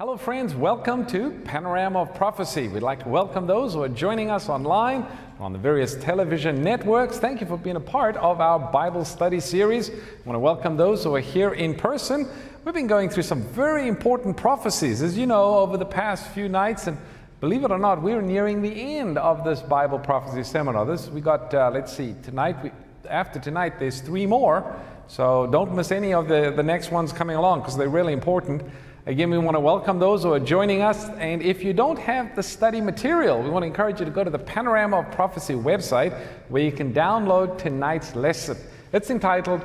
Hello friends, welcome to Panorama of Prophecy. We'd like to welcome those who are joining us online on the various television networks. Thank you for being a part of our Bible study series. I want to welcome those who are here in person. We've been going through some very important prophecies, as you know, over the past few nights, and believe it or not, we're nearing the end of this Bible prophecy seminar. After tonight there's three more, so don't miss any of the next ones coming along because they're really important. Again, we want to welcome those who are joining us, and if you don't have the study material, we want to encourage you to go to the Panorama of Prophecy website where you can download tonight's lesson. It's entitled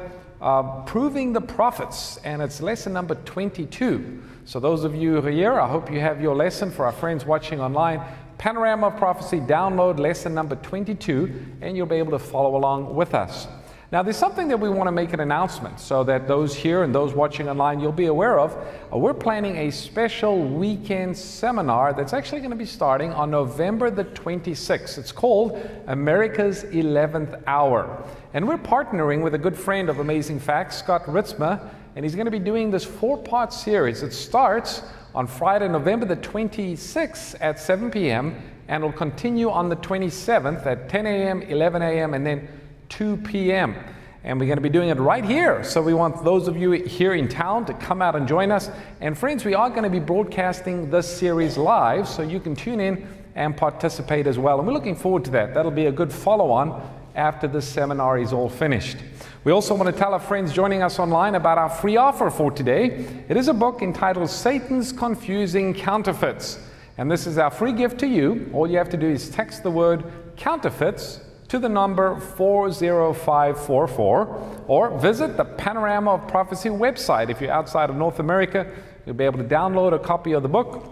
Proving the Prophets, and it's lesson number 22. So those of you who are here, I hope you have your lesson. For our friends watching online, Panorama of Prophecy, download lesson number 22, and you'll be able to follow along with us. Now, there's something that we want to make an announcement so that those here and those watching online, you'll be aware of. We're planning a special weekend seminar that's actually going to be starting on November the 26th. It's called America's 11th Hour. And we're partnering with a good friend of Amazing Facts, Scott Ritzma, and he's going to be doing this four-part series. It starts on Friday, November the 26th at 7 p.m. and will continue on the 27th at 10 a.m., 11 a.m., and then 2 p.m. and we're going to be doing it right here. So we want those of you here in town to come out and join us. And friends, we are going to be broadcasting this series live, so you can tune in and participate as well. And we're looking forward to that. That'll be a good follow-on after this seminar is all finished. We also want to tell our friends joining us online about our free offer for today. It is a book entitled Satan's Confusing Counterfeits, and this is our free gift to you. All you have to do is text the word counterfeits to the number 40544, or visit the Panorama of Prophecy website. If you're outside of North America, you'll be able to download a copy of the book.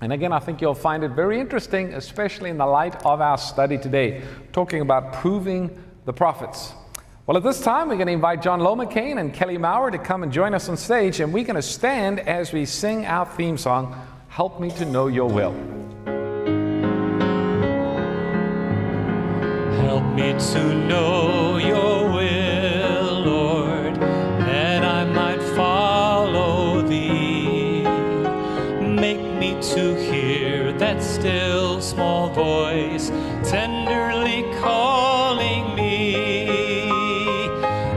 And again, I think you'll find it very interesting, especially in the light of our study today, talking about proving the prophets. Well, at this time, we're going to invite John Lomacane and Kelly Maurer to come and join us on stage, and we're going to stand as we sing our theme song, Help Me to Know Your Will. Help me to know your will, Lord, that I might follow thee. Make me to hear that still small voice tenderly calling me.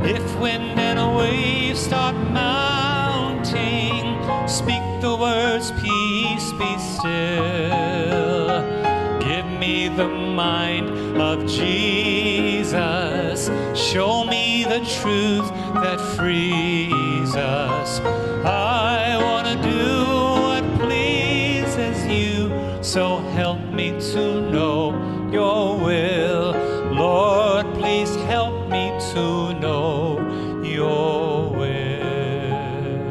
If wind and wave start mounting, speak the words, peace be still. Give me the mind of Jesus, show me the truth that frees us. I want to do what pleases you, so help me to know your will. Lord, please help me to know your will.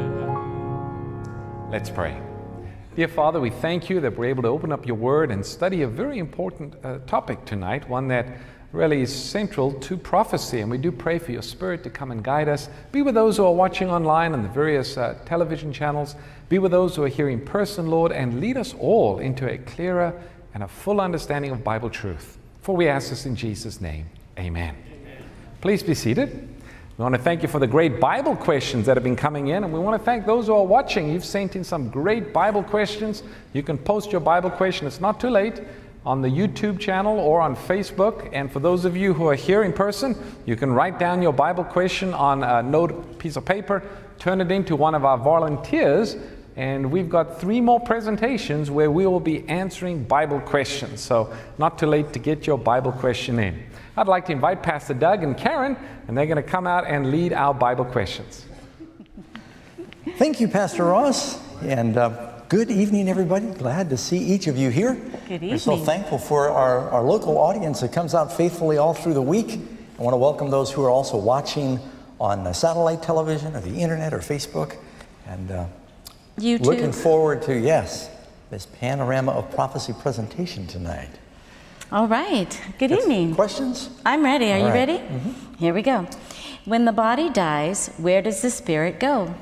Let's pray. Dear Father, we thank you that we're able to open up your word and study a very important topic tonight, one that really is central to prophecy. And we do pray for your spirit to come and guide us. Be with those who are watching online on the various television channels. Be with those who are here in person, Lord, and lead us all into a clearer and a full understanding of Bible truth. For we ask this in Jesus' name, amen. Please be seated. We want to thank you for the great Bible questions that have been coming in, and we want to thank those who are watching. You've sent in some great Bible questions. You can post your Bible question, it's not too late, on the YouTube channel or on Facebook. And for those of you who are here in person, you can write down your Bible question on a note piece of paper, turn it into one of our volunteers, and we've got three more presentations where we will be answering Bible questions. So not too late to get your Bible question in. I'd like to invite Pastor Doug and Karen, and they're going to come out and lead our Bible questions. Thank you, Pastor Ross, and good evening, everybody. Glad to see each of you here. Good evening. We're so thankful for our local audience that comes out faithfully all through the week. I want to welcome those who are also watching on satellite television or the internet or Facebook, and YouTube. Looking forward to, yes, this Panorama of Prophecy presentation tonight. All right. Good evening. Questions? I'm ready. Are you ready? Mm-hmm. Here we go. When the body dies, where does the spirit go?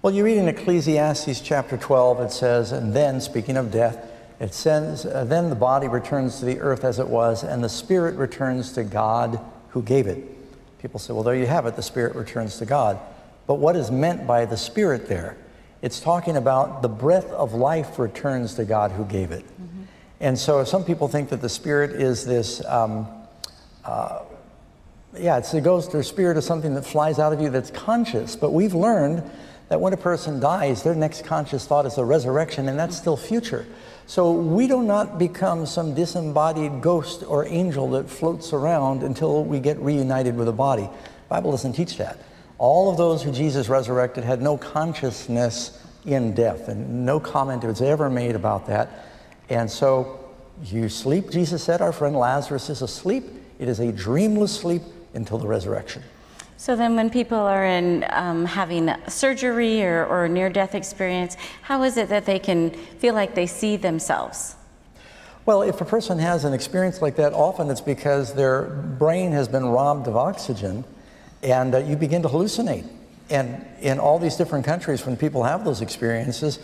Well, you read in Ecclesiastes chapter 12, it says, and then, speaking of death, it says, then the body returns to the earth as it was, and the spirit returns to God who gave it. People say, well, there you have it, the spirit returns to God. But what is meant by the spirit there? It's talking about the breath of life returns to God who gave it. Mm-hmm. And so some people think that the Spirit is this, it goes through spirit of something that flies out of you that's conscious. But we've learned that when a person dies, their next conscious thought is the resurrection, and that's still future. So we do not become some disembodied ghost or angel that floats around until we get reunited with a body. The Bible doesn't teach that. All of those who Jesus resurrected had no consciousness in death, and no comment was ever made about that. And so you sleep, Jesus said, our friend Lazarus is asleep. It is a dreamless sleep until the resurrection. So then when people are in having surgery or near-death experience, how is it that they can feel like they see themselves? Well, if a person has an experience like that, often it's because their brain has been robbed of oxygen, and you begin to hallucinate. And in all these different countries, when people have those experiences,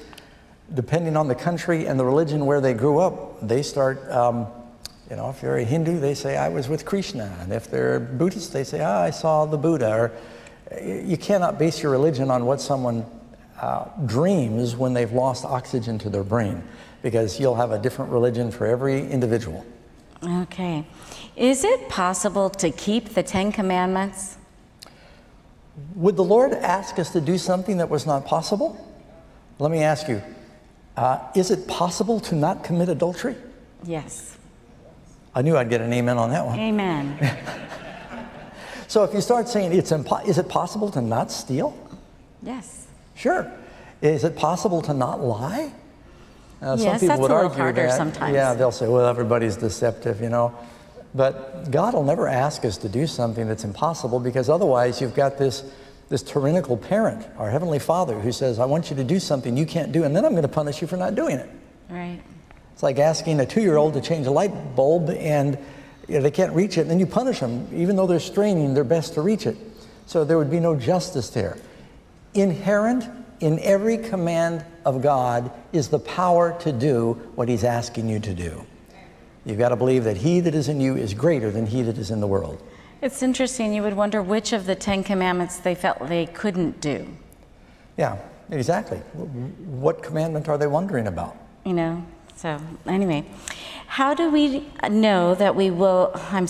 depending on the country and the religion where they grew up, they start if they're a Hindu, they say, I was with Krishna. And if they're Buddhist, they say, I saw the Buddha. Or you cannot base your religion on what someone dreams when they've lost oxygen to their brain, because you'll have a different religion for every individual. Okay. Is it possible to keep the 10 Commandments? Would the Lord ask us to do something that was not possible? Let me ask you, is it possible to not commit adultery? Yes. I knew I'd get an amen on that one. Amen. So if you start saying, is it possible to not steal? Yes. Sure. Is it possible to not lie? Yes, some people would argue that. Yes, that's a little harder sometimes. Yeah, they'll say, well, everybody's deceptive, you know. But God will never ask us to do something that's impossible, because otherwise you've got this tyrannical parent, our Heavenly Father, who says, I want you to do something you can't do, and then I'm going to punish you for not doing it. Right. It's like asking a 2-year-old to change a light bulb, and they can't reach it, and then you punish them, even though they're straining their best to reach it. So there would be no justice there. Inherent in every command of God is the power to do what He's asking you to do. You've got to believe that He that is in you is greater than he that is in the world. It's interesting. You would wonder which of the 10 commandments they felt they couldn't do. Yeah, exactly. What commandment are they wondering about? You know. So anyway, how do we know that we will, How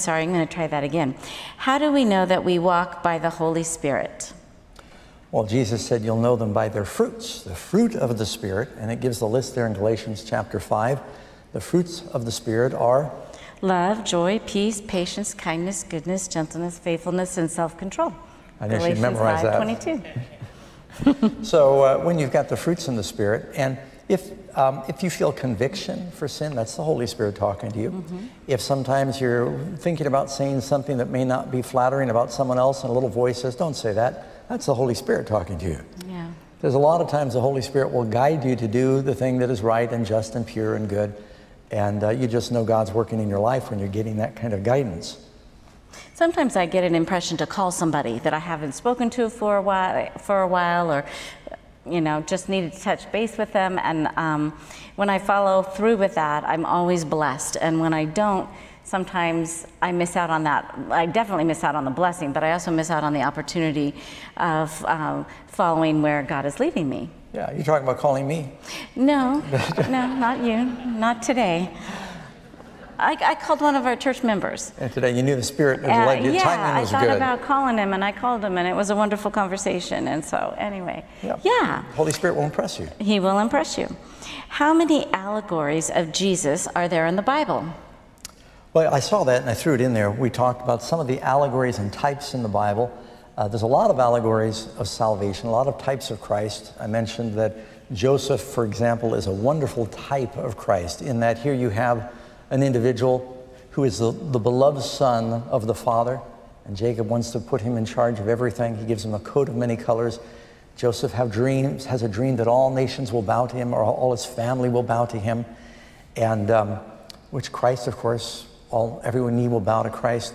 do we know that we walk by the Holy Spirit? Well, Jesus said, you'll know them by their fruits, the fruit of the Spirit. And it gives the list there in Galatians chapter 5. The fruits of the Spirit are? Love, joy, peace, patience, kindness, goodness, gentleness, faithfulness, and self-control. I know you should memorize that. Galatians 5:22. So when you've got the fruits in the Spirit, and if you feel conviction for sin, that's the Holy Spirit talking to you. Mm-hmm. If sometimes you're thinking about saying something that may not be flattering about someone else, and a little voice says, don't say that, that's the Holy Spirit talking to you. Yeah. There's a lot of times the Holy Spirit will guide you to do the thing that is right and just and pure and good. And you just know God's working in your life when you're getting that kind of guidance. Sometimes I get an impression to call somebody that I haven't spoken to for a while, or just needed to touch base with them. And when I follow through with that, I'm always blessed. And when I don't, sometimes I miss out on that. I definitely miss out on the blessing, but I also miss out on the opportunity of following where God is leading me. Yeah, you're talking about calling me. No, no, not you, not today. I called one of our church members. And today you knew the Spirit had led you. Timing was good. I thought about calling him, and I called him, and it was a wonderful conversation. And so anyway, yeah. The Holy Spirit will impress you. He will impress you. How many allegories of Jesus are there in the Bible? Well, I saw that, and I threw it in there. We talked about some of the allegories and types in the Bible. There's a lot of allegories of salvation, a lot of types of Christ. I mentioned that Joseph, for example, is a wonderful type of Christ, in that here you have an individual who is the beloved son of the Father, and Jacob wants to put him in charge of everything. He gives him a coat of many colors. Joseph has a dream that all nations will bow to him, or all his family will bow to him, and which Christ, of course, everyone knee will bow to Christ.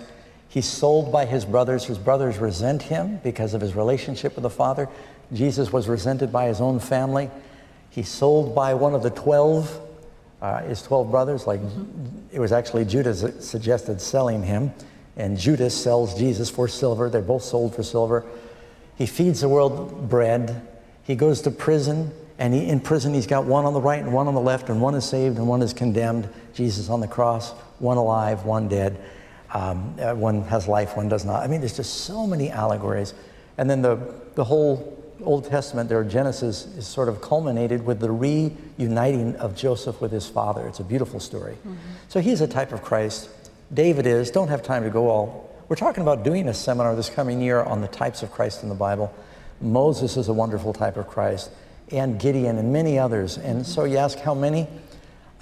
He's sold by his brothers. His brothers resent him because of his relationship with the Father. Jesus was resented by his own family. He's sold by one of the 12. His 12 brothers, it was actually Judas that suggested selling him, and Judas sells Jesus for silver. They're both sold for silver. He feeds the world bread. He goes to prison, and in prison he's got one on the right and one on the left, and one is saved and one is condemned. Jesus on the cross, one alive, one dead. One has life, one does not. I mean, there's just so many allegories. And then the whole Old Testament, their Genesis, is sort of culminated with the reuniting of Joseph with his father. It's a beautiful story. Mm-hmm. So he's a type of Christ. David is. Don't have time to go all. We're talking about doing a seminar this coming year on the types of Christ in the Bible. Moses is a wonderful type of Christ, and Gideon, and many others. And so you ask how many?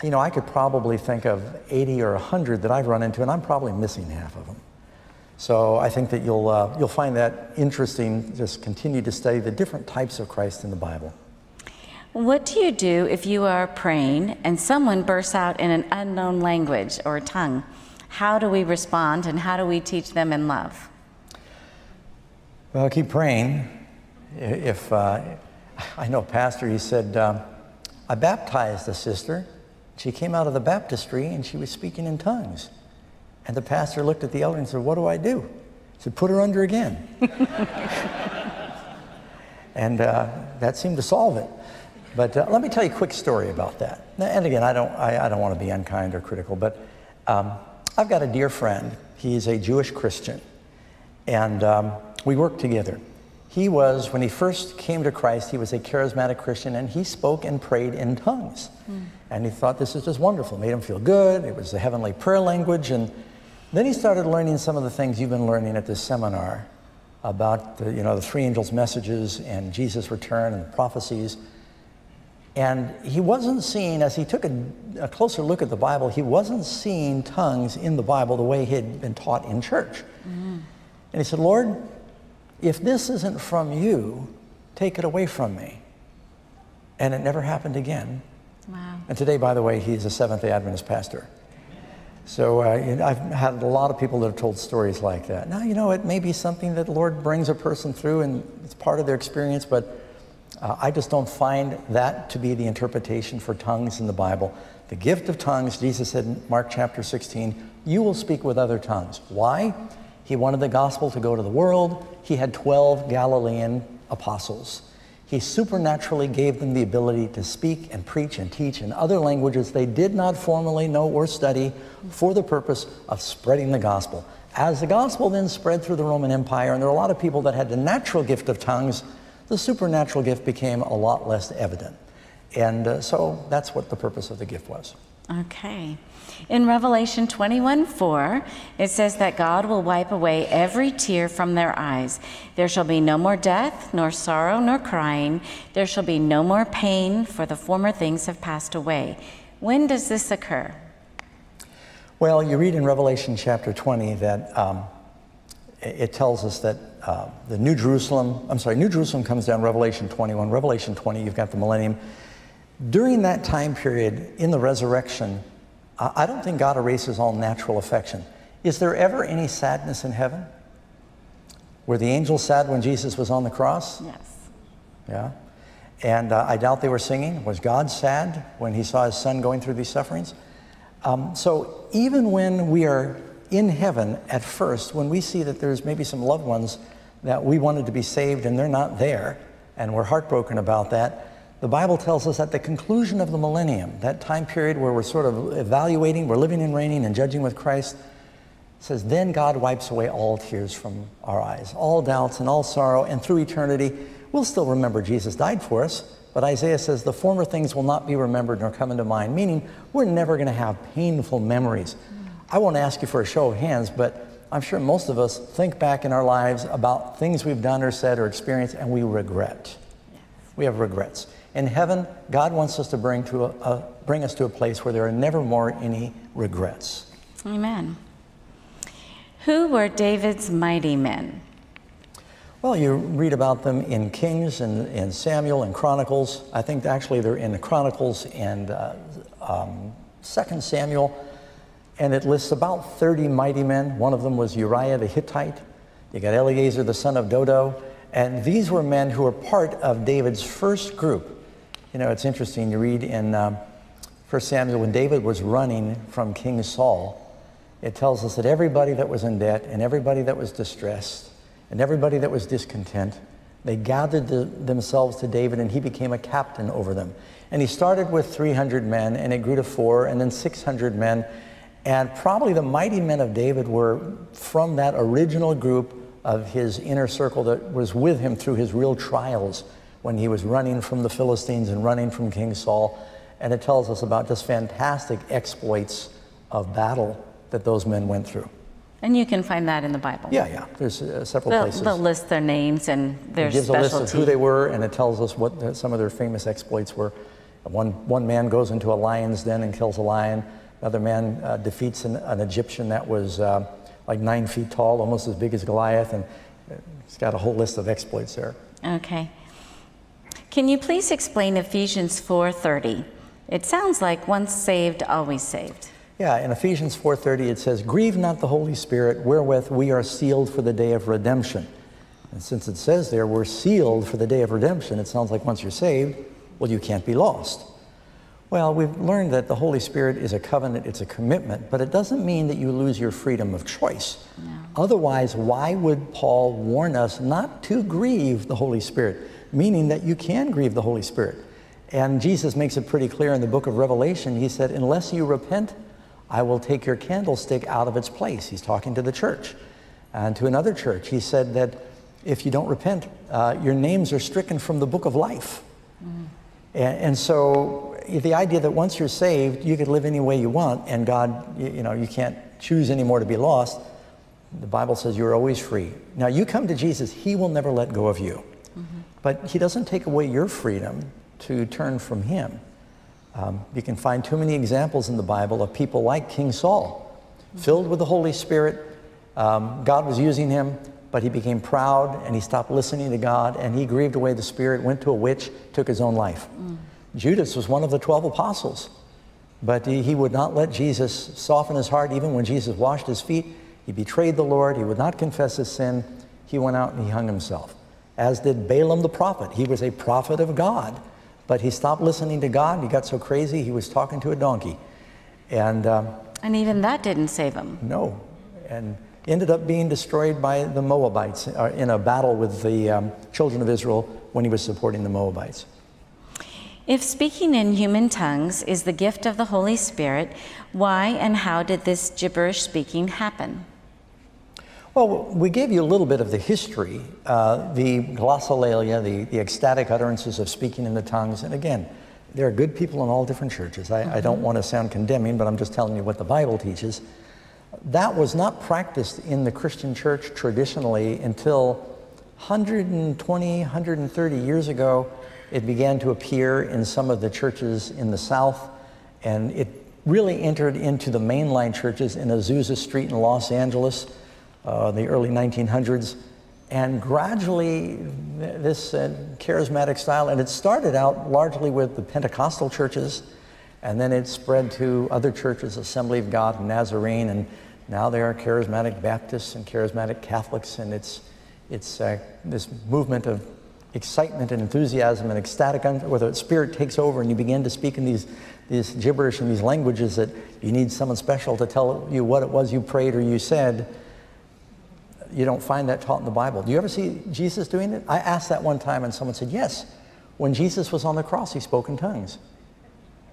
You know, I could probably think of 80 or 100 that I've run into, and I'm probably missing half of them. So I think that you'll find that interesting. Just continue to study the different types of Christ in the Bible. What do you do if you are praying and someone bursts out in an unknown language or tongue? How do we respond, and how do we teach them in love? Well, keep praying. If I know a pastor, he said, I baptized a sister. She came out of the baptistry, and she was speaking in tongues. And the pastor looked at the elder and said, what do I do? He said, put her under again. And that seemed to solve it. But let me tell you a quick story about that. And again, I don't want to be unkind or critical, but I've got a dear friend. He's a Jewish Christian. And we work together. He was, when he first came to Christ, he was a charismatic Christian, and he spoke and prayed in tongues. Mm. And he thought, this is just wonderful. It made him feel good. It was the heavenly prayer language. And then he started learning some of the things you've been learning at this seminar about the, you know, the three angels' messages and Jesus' return and the prophecies. And he wasn't seeing, as he took a closer look at the Bible, he wasn't seeing tongues in the Bible the way he had been taught in church. Mm-hmm. And he said, Lord, if this isn't from you, take it away from me. And it never happened again. Wow. And today, by the way, he's a Seventh-day Adventist pastor. So you know, I've had a lot of people that have told stories like that. Now, you know, it may be something that the Lord brings a person through, and it's part of their experience, but I just don't find that to be the interpretation for tongues in the Bible. The gift of tongues, Jesus said in Mark chapter 16, you will speak with other tongues. Why? He wanted the gospel to go to the world. He had 12 Galilean apostles. He supernaturally gave them the ability to speak and preach and teach in other languages they did not formally know or study for the purpose of spreading the gospel. As the gospel then spread through the Roman Empire, and there were a lot of people that had the natural gift of tongues, the supernatural gift became a lot less evident. And so that's what the purpose of the gift was. Okay. In Revelation 21:4, it says that God will wipe away every tear from their eyes. There shall be no more death, nor sorrow, nor crying. There shall be no more pain, for the former things have passed away. When does this occur? Well, you read in Revelation chapter 20 that it tells us that the New Jerusalem, I'm sorry, New Jerusalem comes down Revelation 21. Revelation 20, you've got the millennium. During that time period, in the resurrection, I don't think God erases all natural affection. Is there ever any sadness in heaven? Were the angels sad when Jesus was on the cross? Yes. Yeah. And I doubt they were singing. Was God sad when he saw his son going through these sufferings? So even when we are in heaven at first, when we see that there's maybe some loved ones that we wanted to be saved and they're not there, and we're heartbroken about that, the Bible tells us at the conclusion of the millennium, that time period where we're sort of evaluating, we're living and reigning and judging with Christ, it says, then God wipes away all tears from our eyes, all doubts and all sorrow, and through eternity, we'll still remember Jesus died for us, but Isaiah says the former things will not be remembered nor come into mind, meaning we're never going to have painful memories. I won't ask you for a show of hands, but I'm sure most of us think back in our lives about things we've done or said or experienced, and we regret. Yes. We have regrets. In heaven, God wants us to bring us to a place where there are never more any regrets. Amen. Who were David's mighty men? Well, you read about them in Kings and Samuel and Chronicles. I think actually they're in the Chronicles and 2 Samuel. And it lists about 30 mighty men. One of them was Uriah the Hittite. You got Eleazar the son of Dodo. And these were men who were part of David's first group. You know, it's interesting, you read in 1 Samuel, when David was running from King Saul, it tells us that everybody that was in debt and everybody that was distressed and everybody that was discontent They gathered themselves to David, and he became a captain over them. And he started with 300 men, and it grew to 400, and then 600 men. And probably the mighty men of David were from that original group of his inner circle that was with him through his real trials when he was running from the Philistines and running from King Saul. And it tells us about just fantastic exploits of battle that those men went through. And you can find that in the Bible. Yeah, yeah. There's several places. They'll list their names and their specialty. It gives a list of who they were, and it tells us what some of their famous exploits were. One man goes into a lion's den and kills a lion. Another man defeats an Egyptian that was like 9 feet tall, almost as big as Goliath, and it's got a whole list of exploits there. Okay. Can you please explain Ephesians 4:30? It sounds like once saved, always saved. Yeah, in Ephesians 4:30 it says, "Grieve not the Holy Spirit, wherewith we are sealed for the day of redemption." And since it says there, we're sealed for the day of redemption, it sounds like once you're saved, well, you can't be lost. Well, we've learned that the Holy Spirit is a covenant, it's a commitment, but it doesn't mean that you lose your freedom of choice. No. Otherwise, why would Paul warn us not to grieve the Holy Spirit? Meaning that you can grieve the Holy Spirit. And Jesus makes it pretty clear in the book of Revelation. He said, unless you repent, I will take your candlestick out of its place. He's talking to the church. And to another church, he said that if you don't repent, your names are stricken from the book of life. Mm. And so the idea that once you're saved, you could live any way you want, and God, you know, you can't choose anymore to be lost. The Bible says you're always free. Now, you come to Jesus, he will never let go of you. Mm-hmm. But he doesn't take away your freedom to turn from him. You can find too many examples in the Bible of people like King Saul, filled with the Holy Spirit. God was using him, but he became proud, and he stopped listening to God, and he grieved away the Spirit, went to a witch, took his own life. Mm. Judas was one of the 12 apostles, but he would not let Jesus soften his heart. Even when Jesus washed his feet, he betrayed the Lord. He would not confess his sin. He went out and he hung himself, as did Balaam the prophet. He was a prophet of God. But he stopped listening to God. He got so crazy, he was talking to a donkey. And even that didn't save him. No. And ended up being destroyed by the Moabites in a battle with the children of Israel when he was supporting the Moabites. If speaking in human tongues is the gift of the Holy Spirit, why and how did this gibberish speaking happen? Well, we gave you a little bit of the history, the glossolalia, the ecstatic utterances of speaking in the tongues. And again, there are good people in all different churches. I don't want to sound condemning, but I'm just telling you what the Bible teaches. That was not practiced in the Christian church traditionally until 120, 130 years ago. It began to appear in some of the churches in the South, and it really entered into the mainline churches in Azusa Street in Los Angeles. The early 1900s, and gradually this charismatic style, and it started out largely with the Pentecostal churches, and then it spread to other churches, Assembly of God and Nazarene, and now there are charismatic Baptists and charismatic Catholics, and it's this movement of excitement and enthusiasm and ecstatic, where the Spirit takes over and you begin to speak in these gibberish and these languages that you need someone special to tell you what it was you prayed or you said. You don't find that taught in the Bible. Do you ever see Jesus doing it? I asked that one time and someone said, yes, when Jesus was on the cross, he spoke in tongues.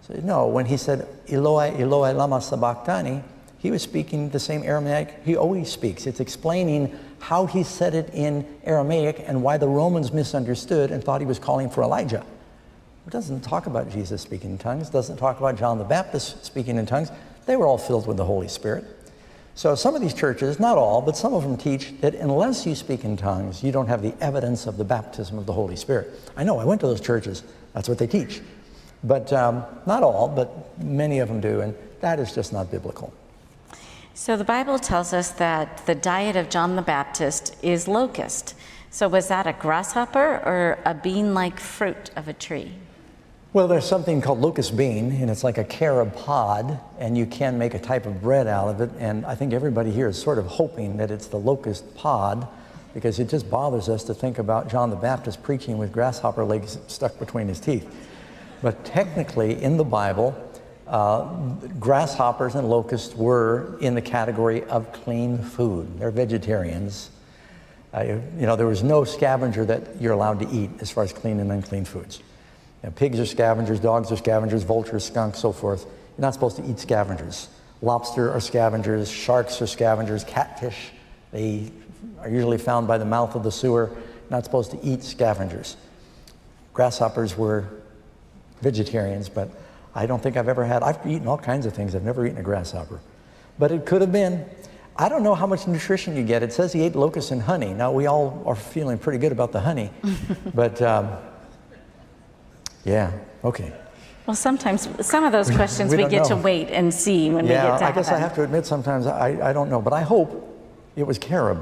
I said, no, when he said, Eloi, Eloi, lama sabachthani, he was speaking the same Aramaic he always speaks. It's explaining how he said it in Aramaic and why the Romans misunderstood and thought he was calling for Elijah. It doesn't talk about Jesus speaking in tongues. It doesn't talk about John the Baptist speaking in tongues. They were all filled with the Holy Spirit. So some of these churches, not all, but some of them teach that unless you speak in tongues, you don't have the evidence of the baptism of the Holy Spirit. I know, I went to those churches. That's what they teach. But not all, but many of them do, and that is just not biblical. So the Bible tells us that the diet of John the Baptist is locust. So was that a grasshopper or a bean-like fruit of a tree? Well, there's something called locust bean, and it's like a carob pod, and you can make a type of bread out of it, and I think everybody here is sort of hoping that it's the locust pod, because it just bothers us to think about John the Baptist preaching with grasshopper legs stuck between his teeth. But technically, in the Bible, grasshoppers and locusts were in the category of clean food. They're vegetarians. There was no scavenger that you're allowed to eat as far as clean and unclean foods. You know, pigs are scavengers, dogs are scavengers, vultures, skunks, so forth. You're not supposed to eat scavengers. Lobster are scavengers, sharks are scavengers, catfish, they are usually found by the mouth of the sewer. You're not supposed to eat scavengers. Grasshoppers were vegetarians, but I don't think I've ever had. I've eaten all kinds of things. I've never eaten a grasshopper. But it could have been. I don't know how much nutrition you get. It says he ate locusts and honey. Now, we all are feeling pretty good about the honey, but yeah, okay. Well, sometimes, some of those questions we get to wait and see when we get to heaven. I guess I have to admit sometimes I don't know, but I hope it was carob.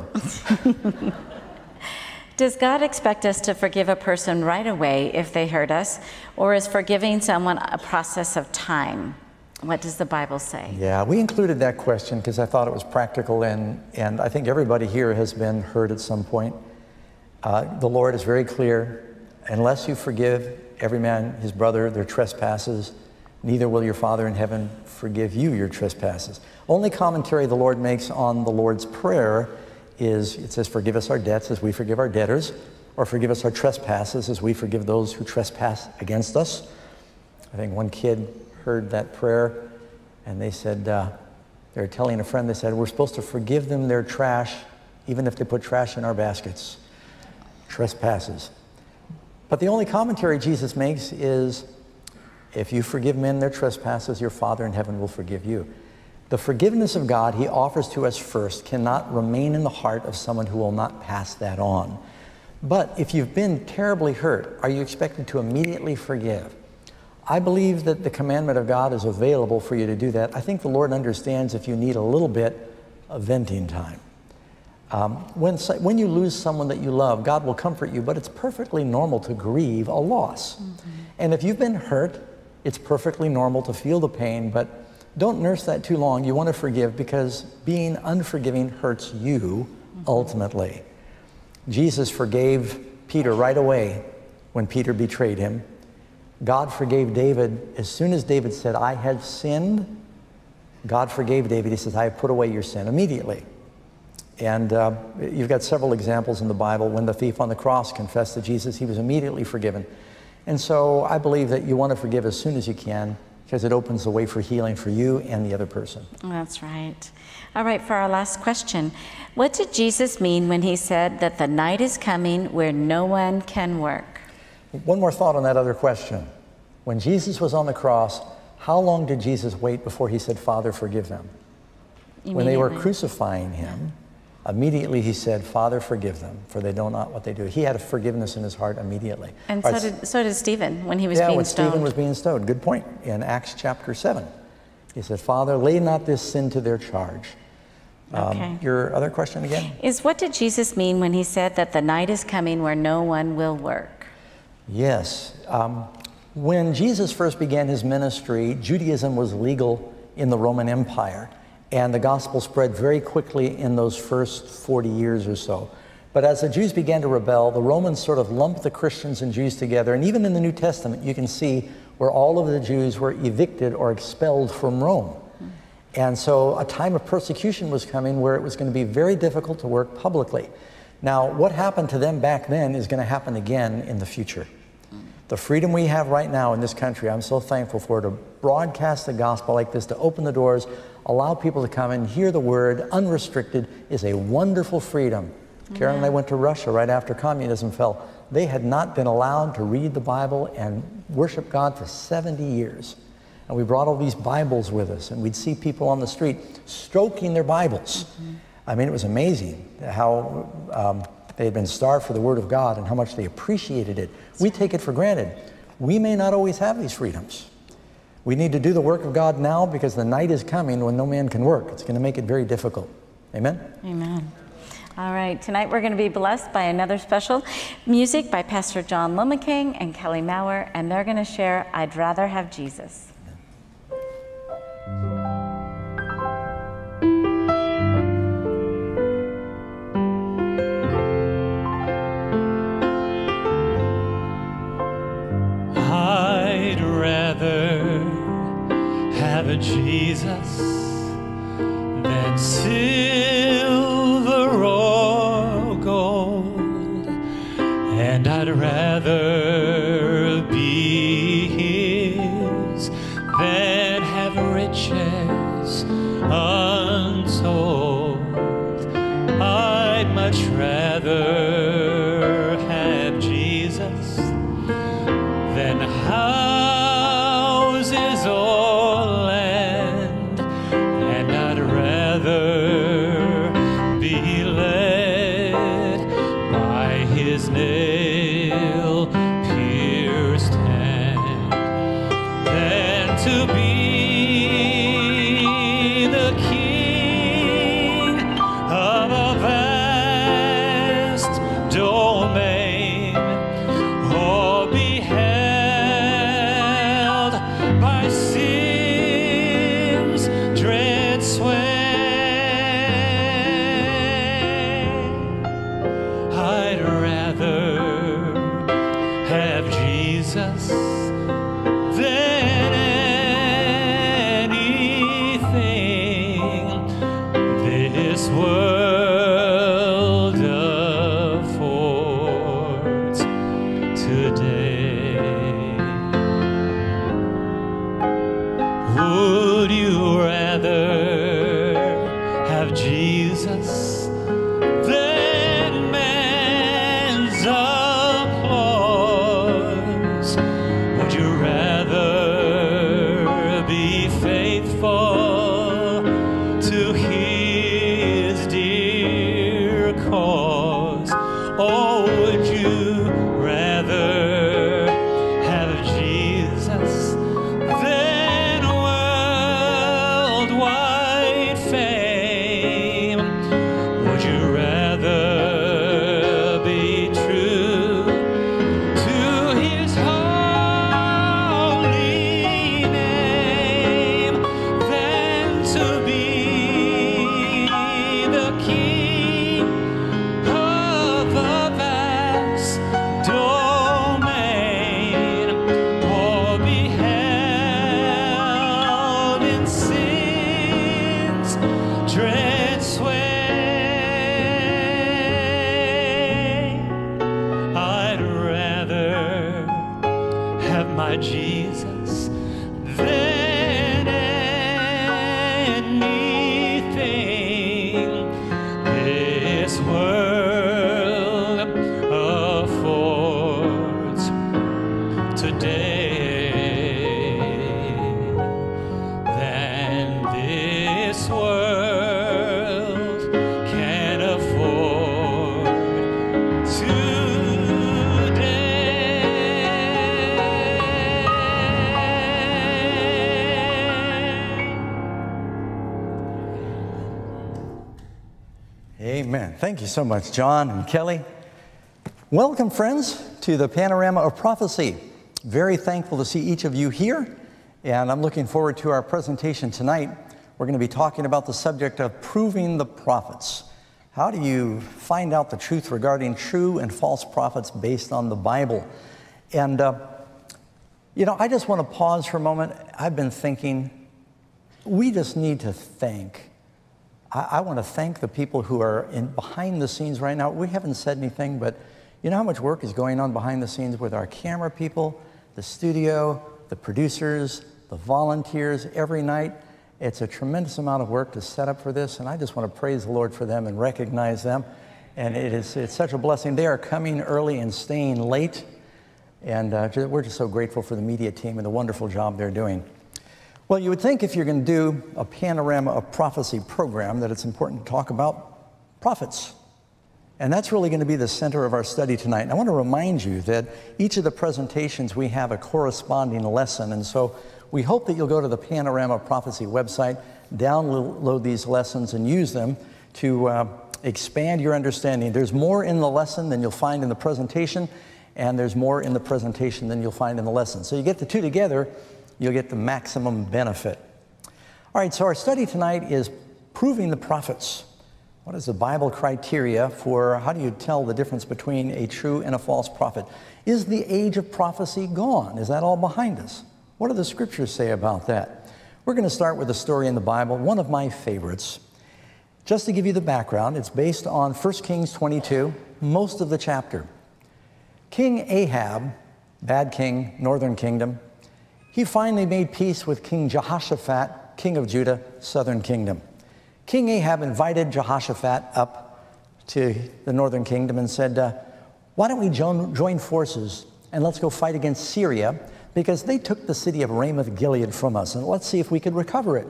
Does God expect us to forgive a person right away if they hurt us, or is forgiving someone a process of time? What does the Bible say? Yeah, we included that question because I thought it was practical, and I think everybody here has been hurt at some point. The Lord is very clear, unless you forgive every man his brother their trespasses, neither will your Father in heaven forgive you your trespasses. Only commentary the Lord makes on the Lord's Prayer is, it says, forgive us our debts as we forgive our debtors, or forgive us our trespasses as we forgive those who trespass against us. I think one kid heard that prayer, and they said, they were telling a friend, they said, we're supposed to forgive them their trash, even if they put trash in our baskets. Trespasses. But the only commentary Jesus makes is, if you forgive men their trespasses, your Father in heaven will forgive you. The forgiveness of God he offers to us first cannot remain in the heart of someone who will not pass that on. But if you've been terribly hurt, are you expected to immediately forgive? I believe that the commandment of God is available for you to do that. I think the Lord understands if you need a little bit of venting time. When you lose someone that you love, God will comfort you, but it's perfectly normal to grieve a loss. Mm-hmm. And if you've been hurt, it's perfectly normal to feel the pain, but don't nurse that too long. You want to forgive because being unforgiving hurts you ultimately. Jesus forgave Peter right away when Peter betrayed him. God forgave David as soon as David said, I have sinned. God forgave David. He says, I have put away your sin immediately. And you've got several examples in the Bible when the thief on the cross confessed to Jesus, he was immediately forgiven. And so I believe that you want to forgive as soon as you can because it opens the way for healing for you and the other person. That's right. All right, for our last question, what did Jesus mean when he said that the night is coming where no one can work? One more thought on that other question. When Jesus was on the cross, how long did Jesus wait before he said, Father, forgive them? When they were crucifying him, immediately he said, Father, forgive them, for they know not what they do. He had a forgiveness in his heart immediately. And so did Stephen when he was being stoned. Yeah, when Stephen was being stoned. Good point. In Acts chapter 7, he said, Father, lay not this sin to their charge. Your other question again? Is what did Jesus mean when he said that the night is coming where no one will work? Yes. When Jesus first began his ministry, Judaism was legal in the Roman Empire, and the gospel spread very quickly in those first 40 years or so. But as the Jews began to rebel, the Romans sort of lumped the Christians and Jews together, and even in the New Testament you can see where all of the Jews were evicted or expelled from Rome. And so a time of persecution was coming where it was going to be very difficult to work publicly. Now, what happened to them back then is going to happen again in the future. The freedom we have right now in this country, I'm so thankful for, to broadcast the gospel like this, to open the doors, allow people to come and hear the word unrestricted, is a wonderful freedom. Yeah. Karen and I went to Russia right after communism fell. They had not been allowed to read the Bible and worship God for 70 years. And we brought all these Bibles with us, and we'd see people on the street stroking their Bibles. Mm-hmm. I mean, it was amazing how they had been starved for the Word of God and how much they appreciated it. We take it for granted. We may not always have these freedoms. We need to do the work of God now because the night is coming when no man can work. It's going to make it very difficult. Amen? Amen. All right, tonight we're going to be blessed by another special music by Pastor John Lumeking and Kelly Maurer, and they're going to share I'd Rather Have Jesus. Amen. I'd rather have a Jesus than silver or gold. to be the king of a vast domain, all be held by sin's dread sway. I'd rather have Jesus Thank you so much, John and Kelly. Welcome, friends, to the Panorama of Prophecy. Very thankful to see each of you here, and I'm looking forward to our presentation tonight. We're going to be talking about the subject of proving the prophets. How do you find out the truth regarding true and false prophets based on the Bible? And, you know, I just want to pause for a moment. I've been thinking, we just need to thank. I want to thank the people who are behind the scenes right now. We haven't said anything, but you know how much work is going on behind the scenes with our camera people, the studio, the producers, the volunteers every night. It's a tremendous amount of work to set up for this, and I just want to praise the Lord for them and recognize them. And it's such a blessing. They are coming early and staying late, and we're just so grateful for the media team and the wonderful job they're doing. Well, you would think if you're going to do a Panorama of Prophecy program that it's important to talk about prophets. And that's really going to be the center of our study tonight. And I want to remind you that each of the presentations we have a corresponding lesson. And so we hope that you'll go to the Panorama of Prophecy website, download these lessons, and use them to expand your understanding. There's more in the lesson than you'll find in the presentation, and there's more in the presentation than you'll find in the lesson. So you get the two together, you'll get the maximum benefit. All right, so our study tonight is proving the prophets. What is the Bible criteria for how do you tell the difference between a true and a false prophet? Is the age of prophecy gone? Is that all behind us? What do the scriptures say about that? We're going to start with a story in the Bible, one of my favorites. Just to give you the background, it's based on 1 Kings 22, most of the chapter. King Ahab, bad king, northern kingdom, he finally made peace with King Jehoshaphat, king of Judah, southern kingdom. King Ahab invited Jehoshaphat up to the northern kingdom and said, why don't we join forces and let's go fight against Syria, because they took the city of Ramoth Gilead from us, and let's see if we could recover it.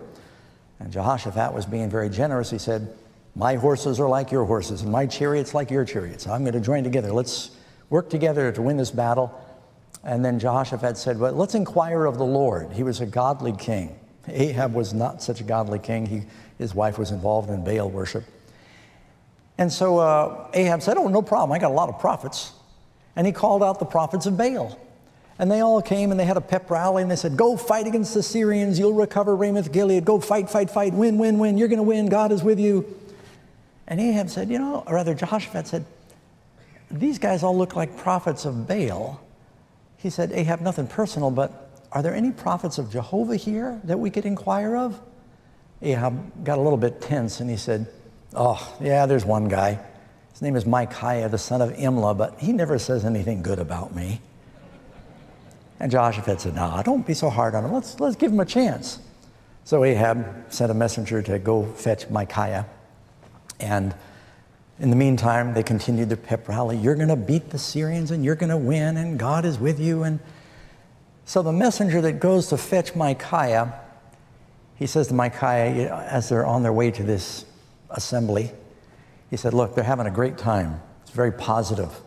And Jehoshaphat was being very generous. He said, my horses are like your horses and my chariots like your chariots. I'm going to join together. Let's work together to win this battle. And then Jehoshaphat said, well, let's inquire of the Lord. He was a godly king. Ahab was not such a godly king. His wife was involved in Baal worship. And so Ahab said, oh, no problem. I got a lot of prophets. And he called out the prophets of Baal. And they all came and they had a pep rally and they said, go fight against the Syrians. You'll recover Ramoth Gilead. Go fight, fight, fight. Win, win, win. You're going to win. God is with you. And Ahab said, Jehoshaphat said, these guys all look like prophets of Baal. He said, Ahab, nothing personal, but are there any prophets of Jehovah here that we could inquire of? Ahab got a little bit tense and he said, oh, yeah, there's one guy. His name is Micaiah, the son of Imlah, but he never says anything good about me. And Jehoshaphat said, no, don't be so hard on him. Let's give him a chance. So Ahab sent a messenger to go fetch Micaiah. And in the meantime, they continued their pep rally. You're going to beat the Syrians and you're going to win and God is with you. And so the messenger that goes to fetch Micaiah, he says to Micaiah, as they're on their way to this assembly, he said, look, they're having a great time. It's very positive. He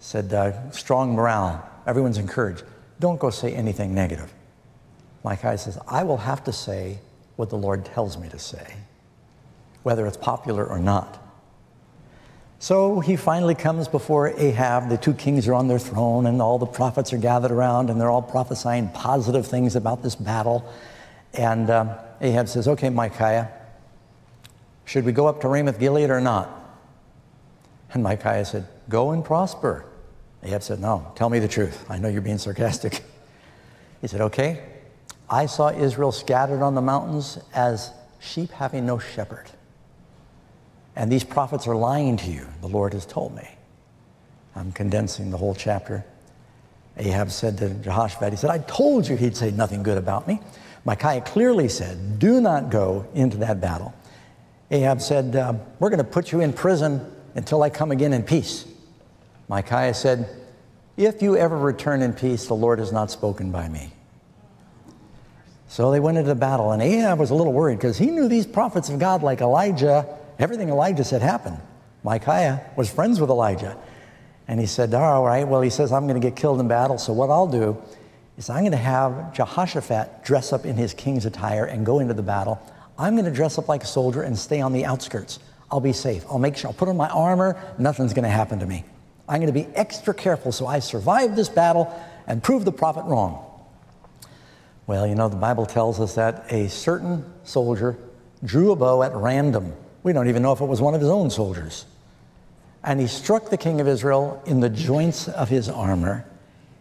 said, strong morale. Everyone's encouraged. Don't go say anything negative. Micaiah says, I will have to say what the Lord tells me to say, whether it's popular or not. So he finally comes before Ahab. The two kings are on their throne and all the prophets are gathered around and they're all prophesying positive things about this battle. And Ahab says, okay, Micaiah, should we go up to Ramoth Gilead or not? And Micaiah said, go and prosper. Ahab said, no, tell me the truth. I know you're being sarcastic. He said, okay, I saw Israel scattered on the mountains as sheep having no shepherd. And these prophets are lying to you, the Lord has told me. I'm condensing the whole chapter. Ahab said to Jehoshaphat, he said, I told you he'd say nothing good about me. Micaiah clearly said, do not go into that battle. Ahab said, we're going to put you in prison until I come again in peace. Micaiah said, if you ever return in peace, the Lord has not spoken by me. So they went into the battle, and Ahab was a little worried because he knew these prophets of God like Elijah. Everything Elijah said happened. Micaiah was friends with Elijah. And he said, all right, well, he says, I'm going to get killed in battle. So what I'll do is I'm going to have Jehoshaphat dress up in his king's attire and go into the battle. I'm going to dress up like a soldier and stay on the outskirts. I'll be safe. I'll make sure I'll put on my armor. Nothing's going to happen to me. I'm going to be extra careful so I survive this battle and prove the prophet wrong. Well, you know, the Bible tells us that a certain soldier drew a bow at random. We don't even know if it was one of his own soldiers. And he struck the king of Israel in the joints of his armor.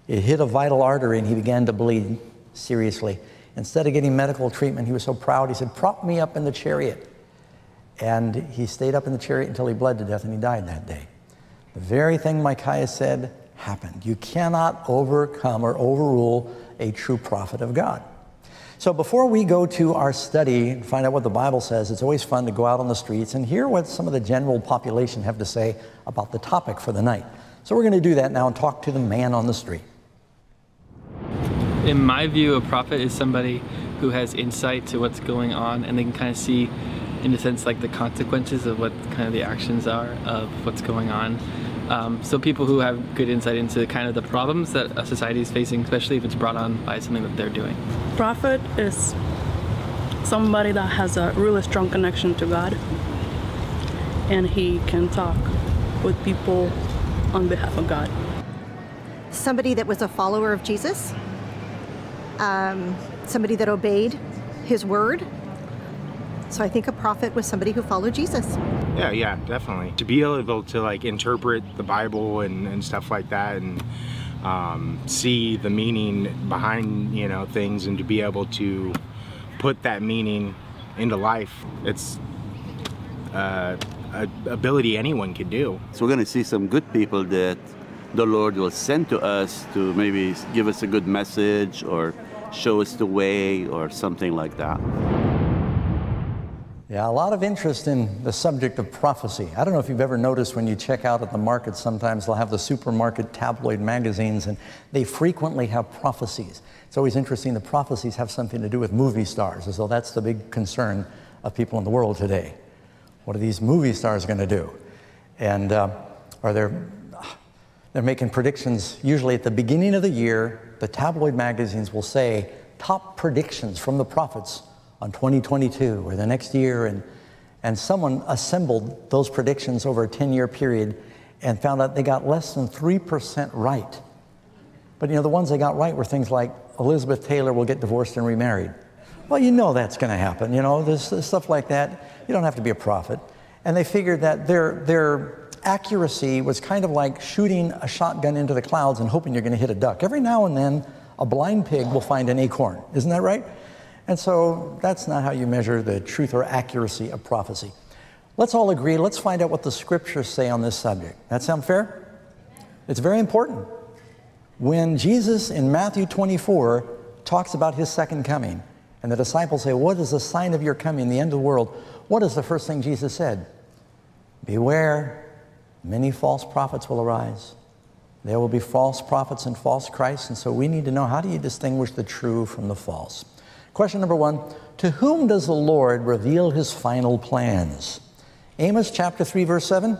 It hit a vital artery and he began to bleed seriously. Instead of getting medical treatment, he was so proud, he said, prop me up in the chariot. And he stayed up in the chariot until he bled to death and he died that day. The very thing Micaiah said happened. You cannot overcome or overrule a true prophet of God. So before we go to our study and find out what the Bible says, it's always fun to go out on the streets and hear what some of the general population have to say about the topic for the night. So we're going to do that now and talk to the man on the street. In my view, a prophet is somebody who has insight to what's going on and they can kind of see, in a sense, like the consequences of what kind of the actions are of what's going on. So people who have good insight into kind of the problems that a society is facing, especially if it's brought on by something that they're doing. Prophet is somebody that has a really strong connection to God, and he can talk with people on behalf of God. Somebody that was a follower of Jesus, somebody that obeyed his word. So I think a prophet was somebody who followed Jesus. Yeah, definitely. To be able to like interpret the Bible and stuff like that and see the meaning behind, you know, things, and to be able to put that meaning into life, it's an ability anyone can do. So we're going to see some good people that the Lord will send to us to maybe give us a good message or show us the way or something like that. Yeah, a lot of interest in the subject of prophecy. I don't know if you've ever noticed when you check out at the market, sometimes they'll have the supermarket tabloid magazines and they frequently have prophecies. It's always interesting the prophecies have something to do with movie stars, as though that's the big concern of people in the world today. What are these movie stars going to do? And are there They're making predictions. Usually at the beginning of the year, the tabloid magazines will say top predictions from the prophets on 2022 or the next year. And someone assembled those predictions over a 10-year period and found out they got less than 3% right. But you know, the ones they got right were things like Elizabeth Taylor will get divorced and remarried. Well, you know that's going to happen. You know, there's stuff like that. You don't have to be a prophet. And they figured that their accuracy was kind of like shooting a shotgun into the clouds and hoping you're going to hit a duck. Every now and then, a blind pig will find an acorn. Isn't that right? And so that's not how you measure the truth or accuracy of prophecy. Let's all agree. Let's find out what the scriptures say on this subject. That sound fair? It's very important. When Jesus in Matthew 24 talks about his second coming, and the disciples say, what is the sign of your coming, the end of the world? What is the first thing Jesus said? Beware, many false prophets will arise. There will be false prophets and false Christs, and so we need to know, how do you distinguish the true from the false? Question number one, to whom does the Lord reveal his final plans? Amos chapter 3, verse 7,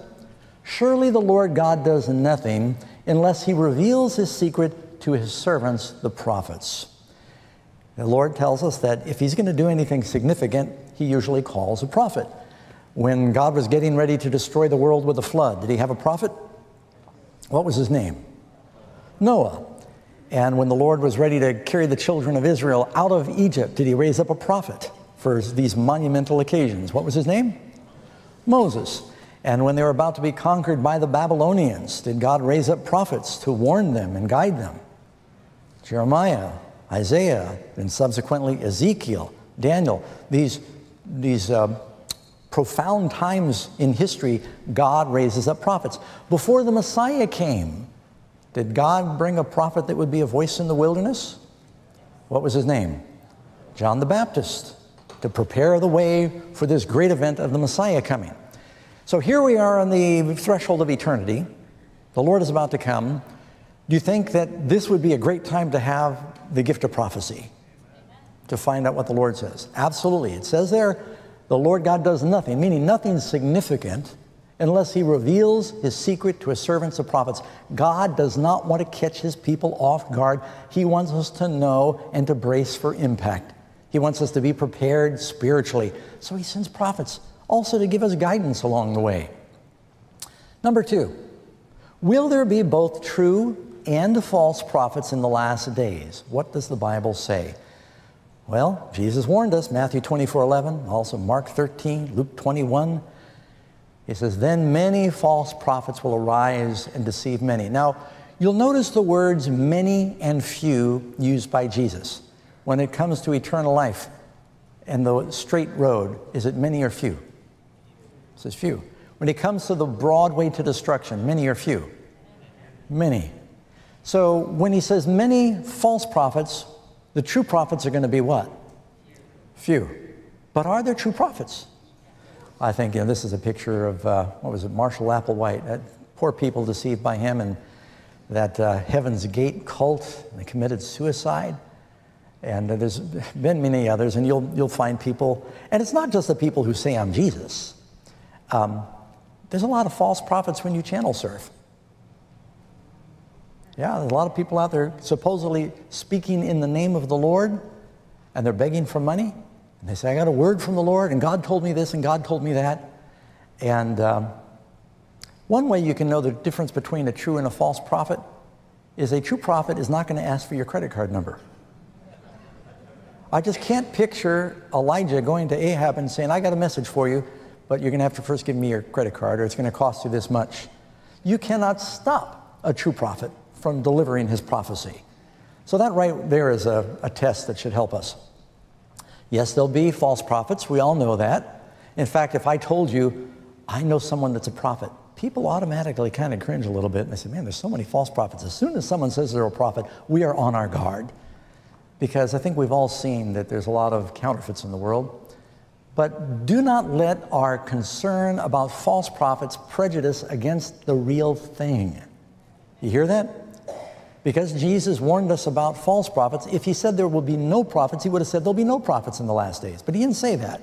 surely the Lord God does nothing unless he reveals his secret to his servants, the prophets. The Lord tells us that if he's going to do anything significant, he usually calls a prophet. When God was getting ready to destroy the world with a flood, did he have a prophet? What was his name? Noah. And when the Lord was ready to carry the children of Israel out of Egypt, did he raise up a prophet for these monumental occasions? What was his name? Moses. And when they were about to be conquered by the Babylonians, did God raise up prophets to warn them and guide them? Jeremiah, Isaiah, and subsequently Ezekiel, Daniel. These profound times in history, God raises up prophets. Before the Messiah came, did God bring a prophet that would be a voice in the wilderness? What was his name? John the Baptist, to prepare the way for this great event of the Messiah coming. So here we are on the threshold of eternity. The Lord is about to come. Do you think that this would be a great time to have the gift of prophecy, to find out what the Lord says? Absolutely. It says there, the Lord God does nothing, meaning nothing significant, unless he reveals his secret to his servants, the prophets. God does not want to catch his people off guard. He wants us to know and to brace for impact. He wants us to be prepared spiritually. So he sends prophets also to give us guidance along the way. Number two, will there be both true and false prophets in the last days? What does the Bible say? Well, Jesus warned us, Matthew 24:11, also Mark 13, Luke 21. He says, then many false prophets will arise and deceive many. Now, you'll notice the words many and few used by Jesus. When it comes to eternal life and the straight road, is it many or few? It says few. When it comes to the broad way to destruction, many or few? Many. So when he says many false prophets, the true prophets are going to be what? Few. But are there true prophets? I think, you know, this is a picture of, what was it, Marshall Applewhite, that poor people deceived by him and that Heaven's Gate cult, and they committed suicide. And there's been many others, and you'll find people, and it's not just the people who say, I'm Jesus. There's a lot of false prophets when you channel surf. Yeah, there's a lot of people out there supposedly speaking in the name of the Lord, and they're begging for money. And they say, I got a word from the Lord, and God told me this, and God told me that. And one way you can know the difference between a true and a false prophet is a true prophet is not going to ask for your credit card number. I just can't picture Elijah going to Ahab and saying, I got a message for you, but you're going to have to first give me your credit card, or it's going to cost you this much. You cannot stop a true prophet from delivering his prophecy. So that right there is a test that should help us. Yes, there'll be false prophets. We all know that. In fact, if I told you, I know someone that's a prophet, people automatically kind of cringe a little bit and they say, man, there's so many false prophets. As soon as someone says they're a prophet, we are on our guard. Because I think we've all seen that there's a lot of counterfeits in the world. But do not let our concern about false prophets prejudice against the real thing. You hear that? Because Jesus warned us about false prophets. If he said there will be no prophets, he would have said there'll be no prophets in the last days. But he didn't say that.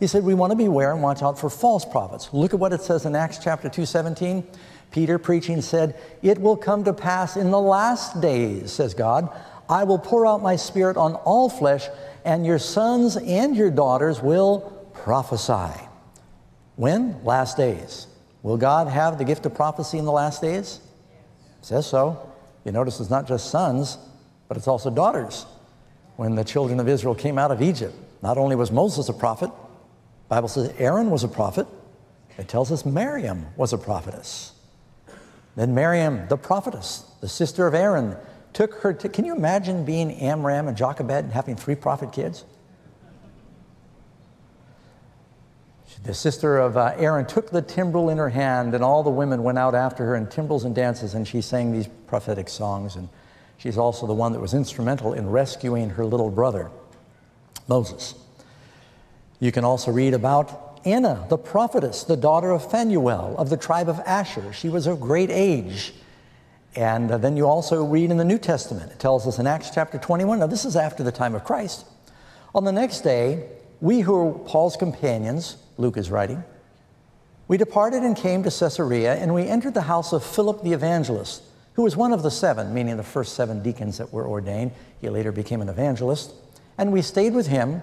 He said we want to beware and watch out for false prophets. Look at what it says in Acts chapter 2:17. Peter, preaching, said, "It will come to pass in the last days, says God, I will pour out my Spirit on all flesh, and your sons and your daughters will prophesy." When? Last days. Will God have the gift of prophecy in the last days? It says so. You notice it's not just sons, but it's also daughters. When the children of Israel came out of Egypt, not only was Moses a prophet, the Bible says Aaron was a prophet. It tells us Miriam was a prophetess. Then Miriam, the prophetess, the sister of Aaron, took her to, can you imagine being Amram and Jochebed and having three prophet kids? The sister of Aaron took the timbrel in her hand, and all the women went out after her in timbrels and dances, and she sang these prophetic songs. And she's also the one that was instrumental in rescuing her little brother, Moses. You can also read about Anna, the prophetess, the daughter of Phanuel of the tribe of Asher. She was of great age. And then you also read in the New Testament. It tells us in Acts chapter 21. Now, this is after the time of Christ. On the next day, we who are Paul's companions, Luke is writing, we departed and came to Caesarea, and we entered the house of Philip the evangelist, who was one of the seven, meaning the first seven deacons that were ordained. He later became an evangelist. And we stayed with him.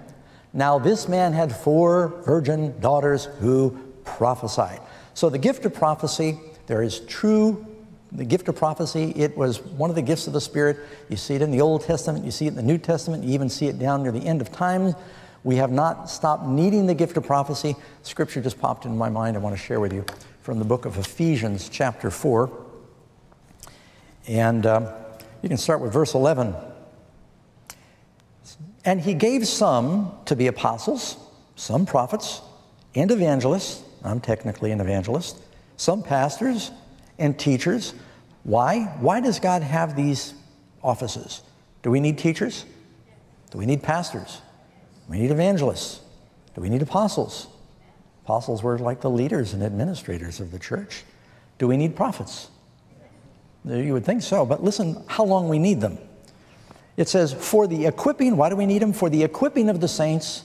Now this man had 4 virgin daughters who prophesied. So the gift of prophecy, there is true, the gift of prophecy, it was one of the gifts of the Spirit. You see it in the Old Testament, you see it in the New Testament, you even see it down near the end of time. We have not stopped needing the gift of prophecy. Scripture just popped into my mind I want to share with you from the book of Ephesians chapter 4. And you can start with verse 11. And he gave some to be apostles, some prophets, and evangelists. I'm technically an evangelist. Some pastors and teachers. Why? Why does God have these offices? Do we need teachers? Do we need pastors? We need evangelists. Do we need apostles? Apostles were like the leaders and administrators of the church. Do we need prophets? You would think so, but listen how long we need them. It says, for the equipping, why do we need them? For the equipping of the saints,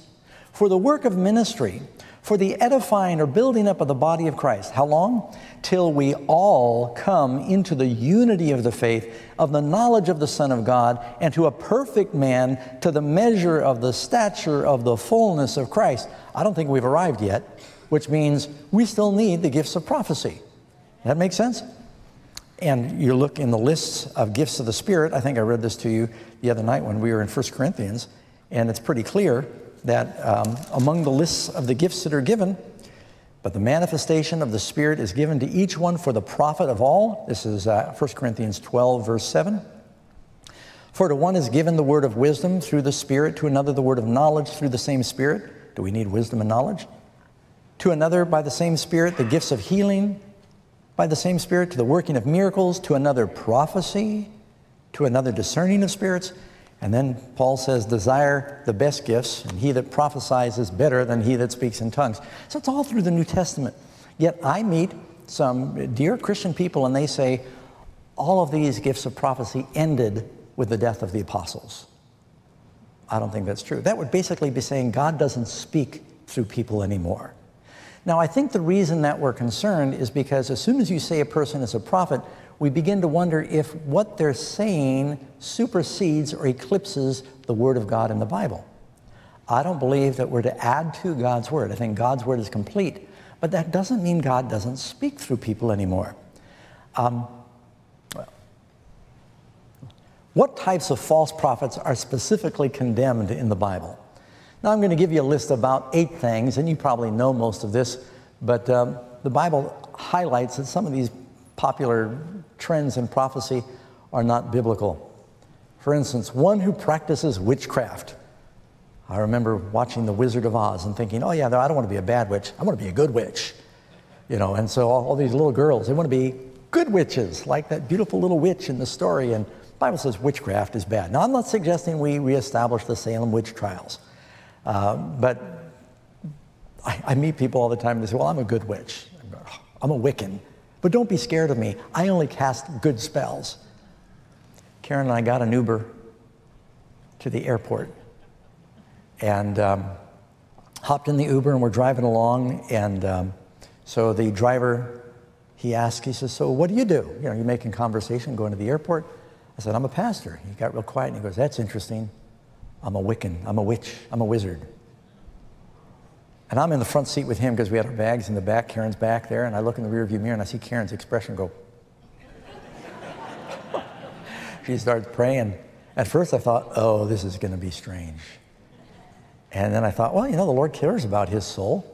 for the work of ministry, for the edifying or building up of the body of Christ. How long? Till we all come into the unity of the faith, of the knowledge of the Son of God, and to a perfect man, to the measure of the stature of the fullness of Christ. I don't think we've arrived yet, which means we still need the gifts of prophecy. That makes sense? And you look in the lists of gifts of the Spirit. I think I read this to you the other night when we were in 1 Corinthians, and it's pretty clear that among the lists of the gifts that are given, but the manifestation of the Spirit is given to each one for the profit of all. This is 1 Corinthians 12, verse 7. For to one is given the word of wisdom through the Spirit, to another the word of knowledge through the same Spirit. Do we need wisdom and knowledge? To another, by the same Spirit, the gifts of healing, by the same Spirit, to the working of miracles, to another prophecy, to another discerning of spirits. And then Paul says, desire the best gifts, and he that prophesies is better than he that speaks in tongues. So it's all through the New Testament. Yet I meet some dear Christian people, and they say, all of these gifts of prophecy ended with the death of the apostles. I don't think that's true. That would basically be saying God doesn't speak through people anymore. Now, I think the reason that we're concerned is because as soon as you say a person is a prophet, we begin to wonder if what they're saying supersedes or eclipses the Word of God in the Bible. I don't believe that we're to add to God's Word. I think God's Word is complete. But that doesn't mean God doesn't speak through people anymore. What types of false prophets are specifically condemned in the Bible? Now, I'm going to give you a list of about 8 things, and you probably know most of this, but the Bible highlights that some of these popular trends in prophecy are not biblical. For instance, one who practices witchcraft. I remember watching The Wizard of Oz and thinking, oh yeah, I don't want to be a bad witch, I want to be a good witch. You know, and so all these little girls, they want to be good witches, like that beautiful little witch in the story. And the Bible says witchcraft is bad. Now, I'm not suggesting we reestablish the Salem witch trials, but I meet people all the time, and they say, well, I'm a good witch, I'm a Wiccan. But don't be scared of me. I only cast good spells. Karen and I got an Uber to the airport and hopped in the Uber, and we're driving along. And so the driver, he asked, he says, so what do you do? You know, you're making conversation, going to the airport. I said, I'm a pastor. He got real quiet and he goes, that's interesting. I'm a Wiccan, I'm a witch, I'm a wizard. And I'm in the front seat with him because we had our bags in the back, Karen's back there, and I look in the rearview mirror and I see Karen's expression go. She starts praying. At first I thought, oh, this is gonna be strange. And then I thought, well, you know, the Lord cares about his soul.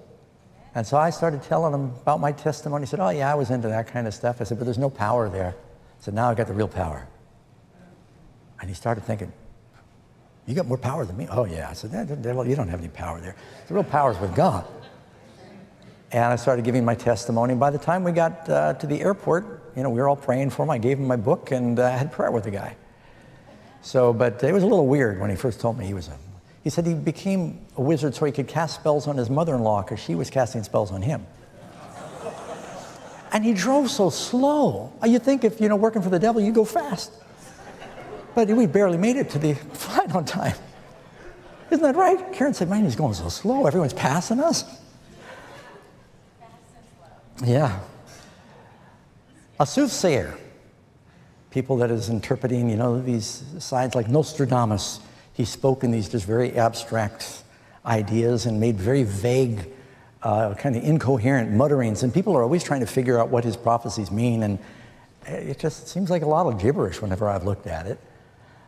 And so I started telling him about my testimony. He said, oh yeah, I was into that kind of stuff. I said, but there's no power there. So now I got the real power. And he started thinking, you got more power than me? Oh yeah. I said, well, you don't have any power there. The real power is with God. And I started giving my testimony. By the time we got to the airport, you know, we were all praying for him. I gave him my book and I had prayer with the guy. So, but it was a little weird when he first told me he was a, he said he became a wizard so he could cast spells on his mother-in-law because she was casting spells on him. And he drove so slow. You'd think if, you know, working for the devil, you go fast. But we barely made it to the flight on time. Isn't that right? Karen said, man, he's going so slow. Everyone's passing us. Yeah. A soothsayer. People that is interpreting, you know, these signs like Nostradamus. He spoke in these just very abstract ideas and made very vague, kind of incoherent mutterings. And people are always trying to figure out what his prophecies mean. And it just seems like a lot of gibberish whenever I've looked at it.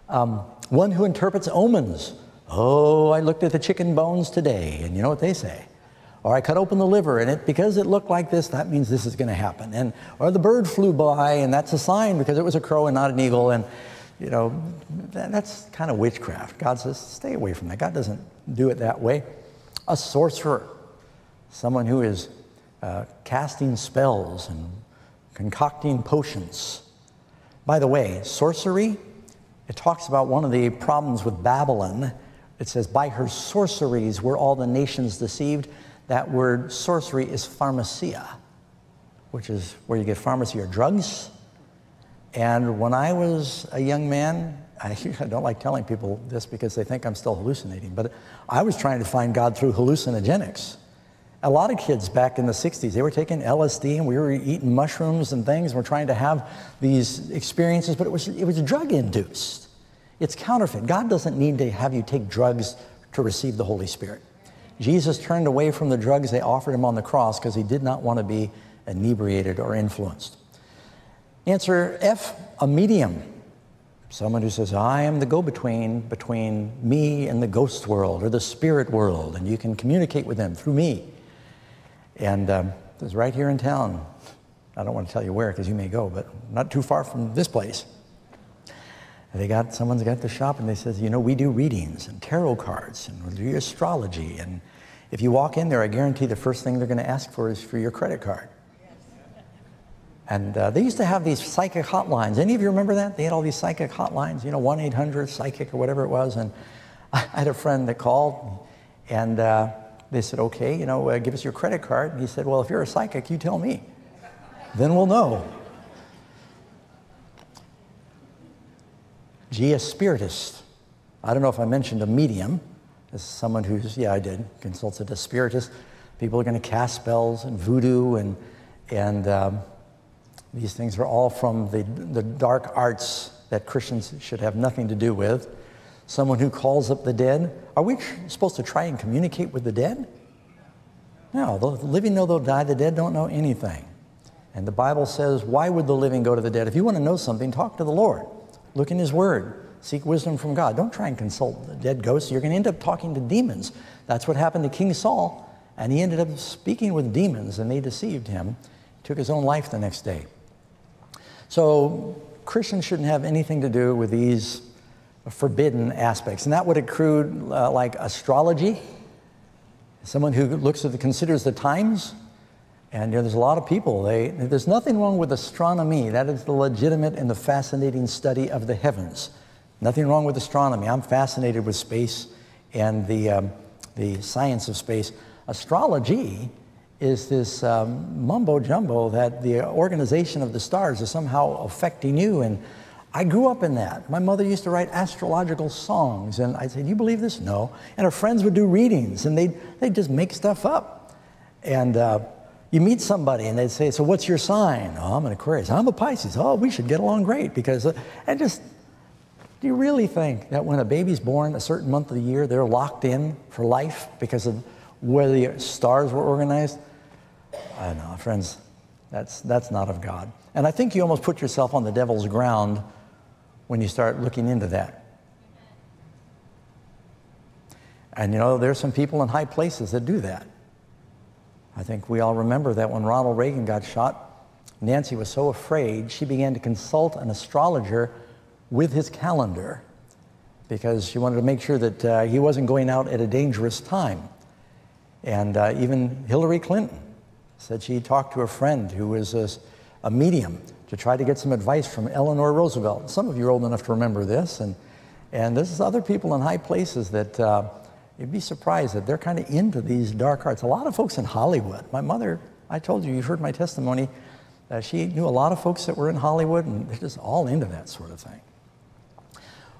One who interprets omens. Oh, I looked at the chicken bones today, and you know what they say. Or I cut open the liver, and it because it looked like this, that means this is going to happen. And or the bird flew by, and that's a sign because it was a crow and not an eagle. And you know, that's kind of witchcraft. God says, stay away from that. God doesn't do it that way. A sorcerer, someone who is casting spells and concocting potions. By the way, sorcery, it talks about one of the problems with Babylon. It says, by her sorceries were all the nations deceived. That word sorcery is pharmacia, which is where you get pharmacy or drugs. And when I was a young man, I don't like telling people this because they think I'm still hallucinating, but I was trying to find God through hallucinogenics. A lot of kids back in the 60s, they were taking LSD and we were eating mushrooms and things, and we're trying to have these experiences, but it was drug-induced. It's counterfeit. God doesn't need to have you take drugs to receive the Holy Spirit. Jesus turned away from the drugs they offered him on the cross because he did not want to be inebriated or influenced. Answer F, a medium. Someone who says, I am the go-between between me and the ghost world or the spirit world, and you can communicate with them through me. And this is right here in town. I don't want to tell you where because you may go, but not too far from this place. And someone's got the shop and they says, you know, we do readings and tarot cards and we do astrology. And if you walk in there, I guarantee the first thing they're going to ask for is for your credit card. And they used to have these psychic hotlines. Any of you remember that? They had all these psychic hotlines, you know, 1-800-PSYCHIC or whatever it was. And I had a friend that called and they said, okay, you know, give us your credit card. And he said, well, if you're a psychic, you tell me. Then we'll know. G, a spiritist. I don't know if I mentioned a medium. This is someone who's, yeah, I did, consulted a spiritist. People are going to cast spells and voodoo and these things are all from the dark arts that Christians should have nothing to do with. Someone who calls up the dead. Are we supposed to try and communicate with the dead? No, the living know they'll die, the dead don't know anything. And the Bible says, why would the living go to the dead? If you want to know something, talk to the Lord. Look in his word. Seek wisdom from God. Don't try and consult the dead ghosts. You're going to end up talking to demons. That's what happened to King Saul. And he ended up speaking with demons and they deceived him. Took his own life the next day. So Christians shouldn't have anything to do with these forbidden aspects. And that would include like astrology, someone who considers the times. And you know, there's a lot of people, there's nothing wrong with astronomy. That is the legitimate and the fascinating study of the heavens. Nothing wrong with astronomy. I'm fascinated with space and the science of space. Astrology is this mumbo-jumbo that the organization of the stars is somehow affecting you. And I grew up in that. My mother used to write astrological songs. And I'd say, do you believe this? No. And her friends would do readings. And they'd just make stuff up. And You meet somebody and they say, so what's your sign? Oh, I'm an Aquarius. I'm a Pisces. Oh, we should get along great because, and just, do you really think that when a baby's born a certain month of the year, they're locked in for life because of where the stars were organized? I don't know, friends, that's not of God. And I think you almost put yourself on the devil's ground when you start looking into that. And you know, there's some people in high places that do that. I think we all remember that when Ronald Reagan got shot, Nancy was so afraid she began to consult an astrologer with his calendar because she wanted to make sure that he wasn't going out at a dangerous time. And even Hillary Clinton said she talked to a friend who was a medium to try to get some advice from Eleanor Roosevelt. Some of you are old enough to remember this. And this is other people in high places that you'd be surprised that they're kind of into these dark arts. A lot of folks in Hollywood. My mother, I told you, you've heard my testimony, she knew a lot of folks that were in Hollywood, and they're just all into that sort of thing.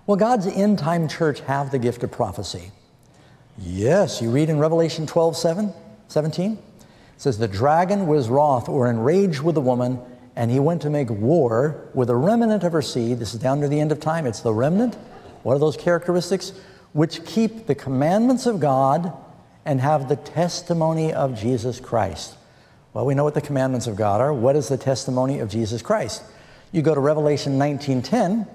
Will God's end-time church have the gift of prophecy? Yes, you read in Revelation 12:17, it says, the dragon was wroth or enraged with the woman, and he went to make war with a remnant of her seed. This is down to the end of time. It's the remnant. What are those characteristics? Which keep the commandments of God and have the testimony of Jesus Christ. Well, we know what the commandments of God are. What is the testimony of Jesus Christ? You go to Revelation 19:10,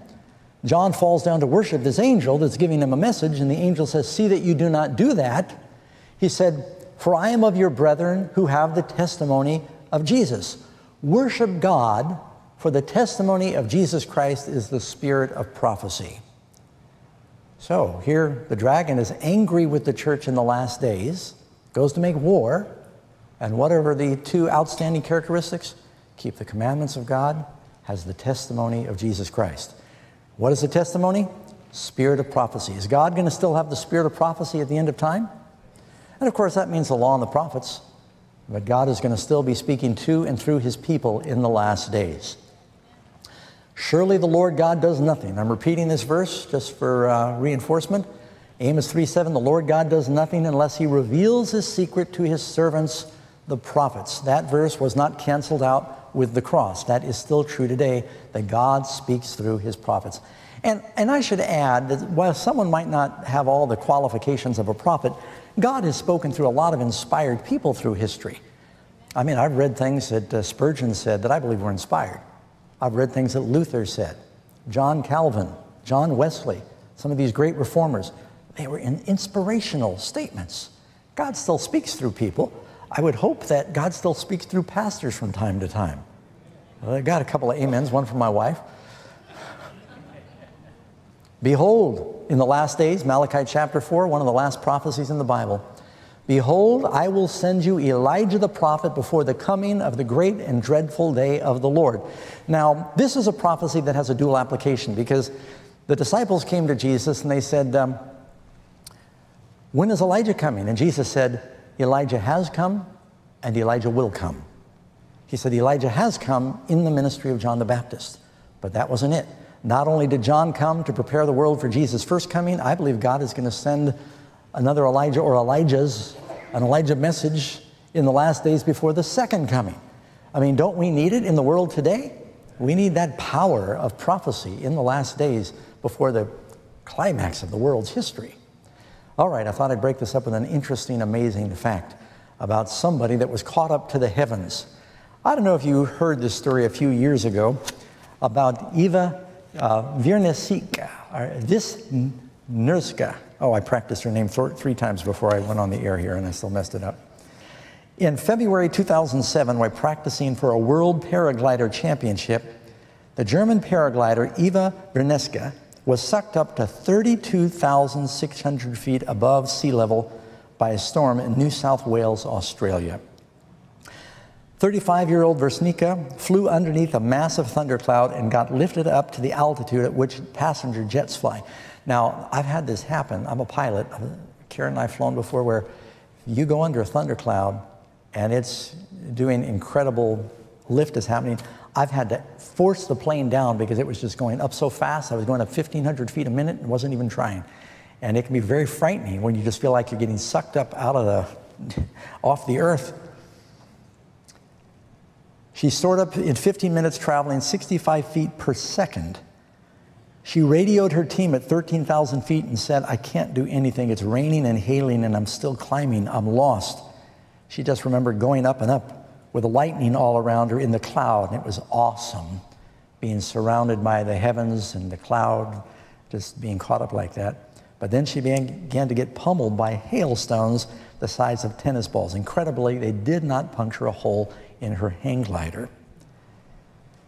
John falls down to worship this angel that's giving him a message, and the angel says, see that you do not do that. He said, for I am of your brethren who have the testimony of Jesus. Worship God, for the testimony of Jesus Christ is the spirit of prophecy. So here the dragon is angry with the church in the last days, goes to make war, and whatever the two outstanding characteristics, keep the commandments of God, has the testimony of Jesus Christ. What is the testimony? Spirit of prophecy. Is God going to still have the spirit of prophecy at the end of time? And of course that means the law and the prophets, but God is going to still be speaking to and through his people in the last days. Surely the Lord God does nothing. I'm repeating this verse just for reinforcement. Amos 3:7, the Lord God does nothing unless he reveals his secret to his servants, the prophets. That verse was not canceled out with the cross. That is still true today, that God speaks through his prophets. And I should add that while someone might not have all the qualifications of a prophet, God has spoken through a lot of inspired people through history. I mean, I've read things that Spurgeon said that I believe were inspired. I've read things that Luther said, John Calvin, John Wesley, some of these great reformers. They were inspirational statements. God still speaks through people. I would hope that God still speaks through pastors from time to time. Well, I got a couple of amens, one from my wife. Behold, in the last days, Malachi chapter 4, one of the last prophecies in the Bible. Behold, I will send you Elijah the prophet before the coming of the great and dreadful day of the Lord. Now, this is a prophecy that has a dual application because the disciples came to Jesus and they said, when is Elijah coming? And Jesus said, Elijah has come and Elijah will come. He said, Elijah has come in the ministry of John the Baptist, but that wasn't it. Not only did John come to prepare the world for Jesus' first coming, I believe God is going to send another Elijah or Elijahs, an Elijah message in the last days before the second coming. I mean, don't we need it in the world today? We need that power of prophecy in the last days before the climax of the world's history. All right, I thought I'd break this up with an interesting, amazing fact about somebody that was caught up to the heavens. I don't know if you heard this story a few years ago about Eva Wisniewska, or Wisniewska. Oh, I practiced her name three times before I went on the air here, and I still messed it up. In February 2007, while practicing for a World Paraglider Championship, the German paraglider Eva Wisniewska was sucked up to 32,600 feet above sea level by a storm in New South Wales, Australia. 35-year-old Wisniewska flew underneath a massive thundercloud and got lifted up to the altitude at which passenger jets fly. Now, I've had this happen. I'm a pilot. Karen and I have flown before where you go under a thundercloud and it's doing incredible lift is happening. I've had to force the plane down because it was just going up so fast. I was going up 1,500 feet a minute and wasn't even trying. And it can be very frightening when you just feel like you're getting sucked up out of off the earth. She soared up in 15 minutes, traveling 65 feet per second. She radioed her team at 13,000 feet and said, I can't do anything. It's raining and hailing, and I'm still climbing. I'm lost. She just remembered going up and up with the lightning all around her in the cloud. And it was awesome being surrounded by the heavens and the cloud, just being caught up like that. But then she began to get pummeled by hailstones the size of tennis balls. Incredibly, they did not puncture a hole in her hang glider.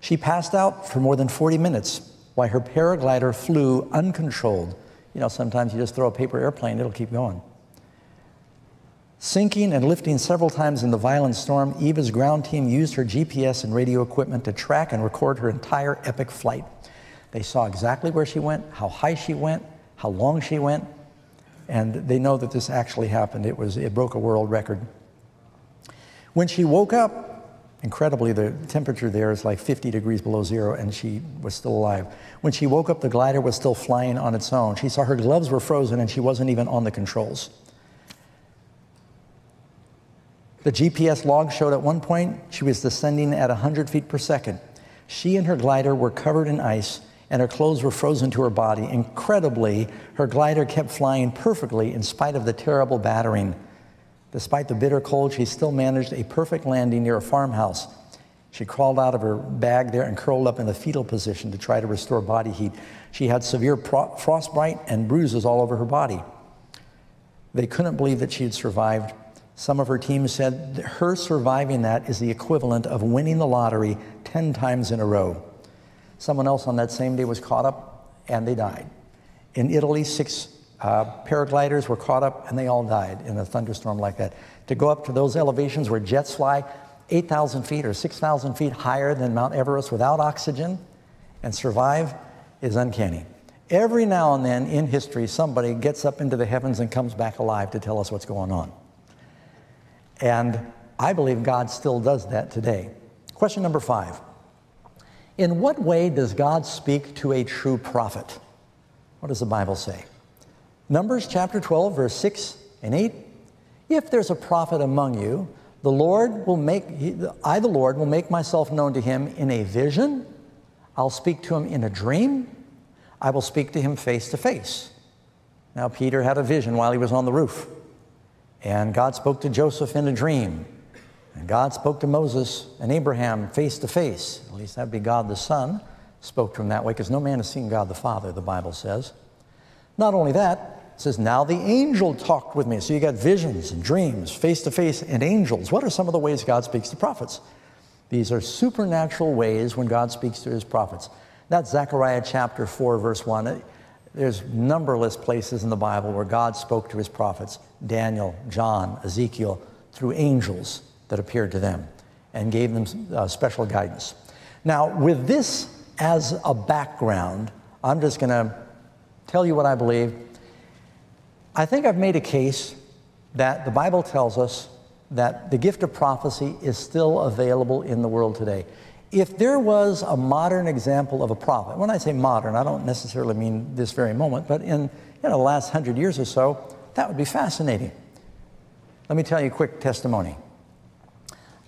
She passed out for more than 40 minutes while her paraglider flew uncontrolled. You know, sometimes you just throw a paper airplane, it'll keep going. Sinking and lifting several times in the violent storm, Eva's ground team used her GPS and radio equipment to track and record her entire epic flight. They saw exactly where she went, how high she went, how long she went, and they know that this actually happened. It broke a world record. When she woke up, incredibly, the temperature there is like 50 degrees below zero, and she was still alive. When she woke up, the glider was still flying on its own. She saw her gloves were frozen, and she wasn't even on the controls. The GPS log showed at one point she was descending at 100 feet per second. She and her glider were covered in ice, and her clothes were frozen to her body. Incredibly, her glider kept flying perfectly in spite of the terrible battering. Despite the bitter cold, she still managed a perfect landing near a farmhouse. She crawled out of her bag there and curled up in the fetal position to try to restore body heat. She had severe frostbite and bruises all over her body. They couldn't believe that she had survived. Some of her team said her surviving that is the equivalent of winning the lottery 10 times in a row. Someone else on that same day was caught up and they died. In Italy, 6 paragliders were caught up and they all died in a thunderstorm like that. To go up to those elevations where jets fly 8,000 feet or 6,000 feet higher than Mount Everest without oxygen and survive is uncanny. Every now and then in history, somebody gets up into the heavens and comes back alive to tell us what's going on. And I believe God still does that today. Question number 5. In what way does God speak to a true prophet? What does the Bible say? Numbers chapter 12, verse 6 and 8. If there's a prophet among you, I, the Lord, will make myself known to him in a vision. I'll speak to him in a dream. I will speak to him face to face. Now, Peter had a vision while he was on the roof. And God spoke to Joseph in a dream. And God spoke to Moses and Abraham face to face. At least that would be God the Son spoke to him that way, because no man has seen God the Father, the Bible says. Not only that, it says, now the angel talked with me. So you got visions and dreams, face to face, and angels. What are some of the ways God speaks to prophets? These are supernatural ways when God speaks to his prophets. That's Zechariah chapter 4, verse 1. There's numberless places in the Bible where God spoke to his prophets, Daniel, John, Ezekiel, through angels that appeared to them and gave them special guidance. Now, with this as a background, I'm just going to tell you what I believe. I think I've made a case that the Bible tells us that the gift of prophecy is still available in the world today. If there was a modern example of a prophet, when I say modern, I don't necessarily mean this very moment, but in the last 100 years or so, that would be fascinating. Let me tell you a quick testimony.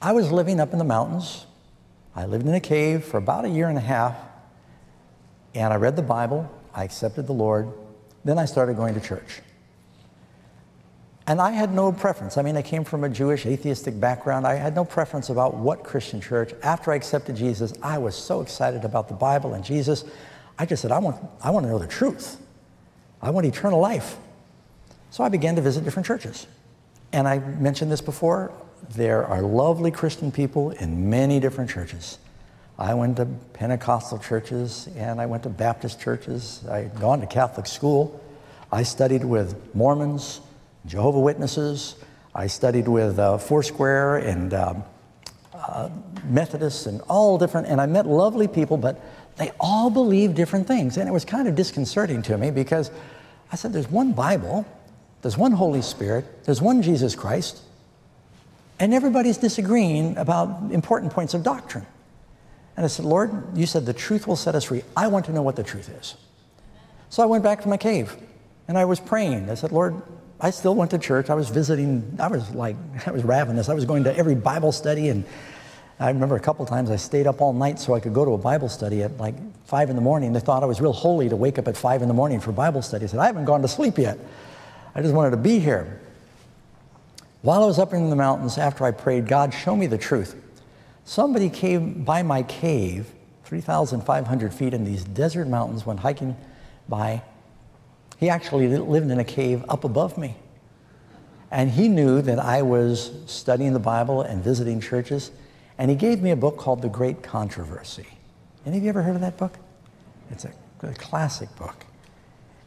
I was living up in the mountains. I lived in a cave for about a year and a half, and I read the Bible. I accepted the Lord. Then I started going to church. And I had no preference. I mean, I came from a Jewish atheistic background. I had no preference about what Christian church. After I accepted Jesus, I was so excited about the Bible and Jesus. I just said, I want to know the truth. I want eternal life. So I began to visit different churches. And I mentioned this before. There are lovely Christian people in many different churches. I went to Pentecostal churches, and I went to Baptist churches. I had gone to Catholic school. I studied with Mormons, Jehovah's Witnesses. I studied with Foursquare and Methodists and all different, and I met lovely people, but they all believed different things. And it was kind of disconcerting to me because I said, there's one Bible, there's one Holy Spirit, there's one Jesus Christ, and everybody's disagreeing about important points of doctrine. And I said, Lord, you said the truth will set us free. I want to know what the truth is. So I went back to my cave and I was praying. I said, Lord, I still went to church. I was visiting. I was ravenous. I was going to every Bible study and I remember a couple times I stayed up all night so I could go to a Bible study at like 5 in the morning. They thought I was real holy to wake up at 5 in the morning for Bible study. I said, I haven't gone to sleep yet. I just wanted to be here. While I was up in the mountains, after I prayed, God, show me the truth. Somebody came by my cave, 3,500 feet in these desert mountains, went hiking by. He actually lived in a cave up above me. And he knew that I was studying the Bible and visiting churches. And he gave me a book called The Great Controversy. Any of you ever heard of that book? It's a classic book.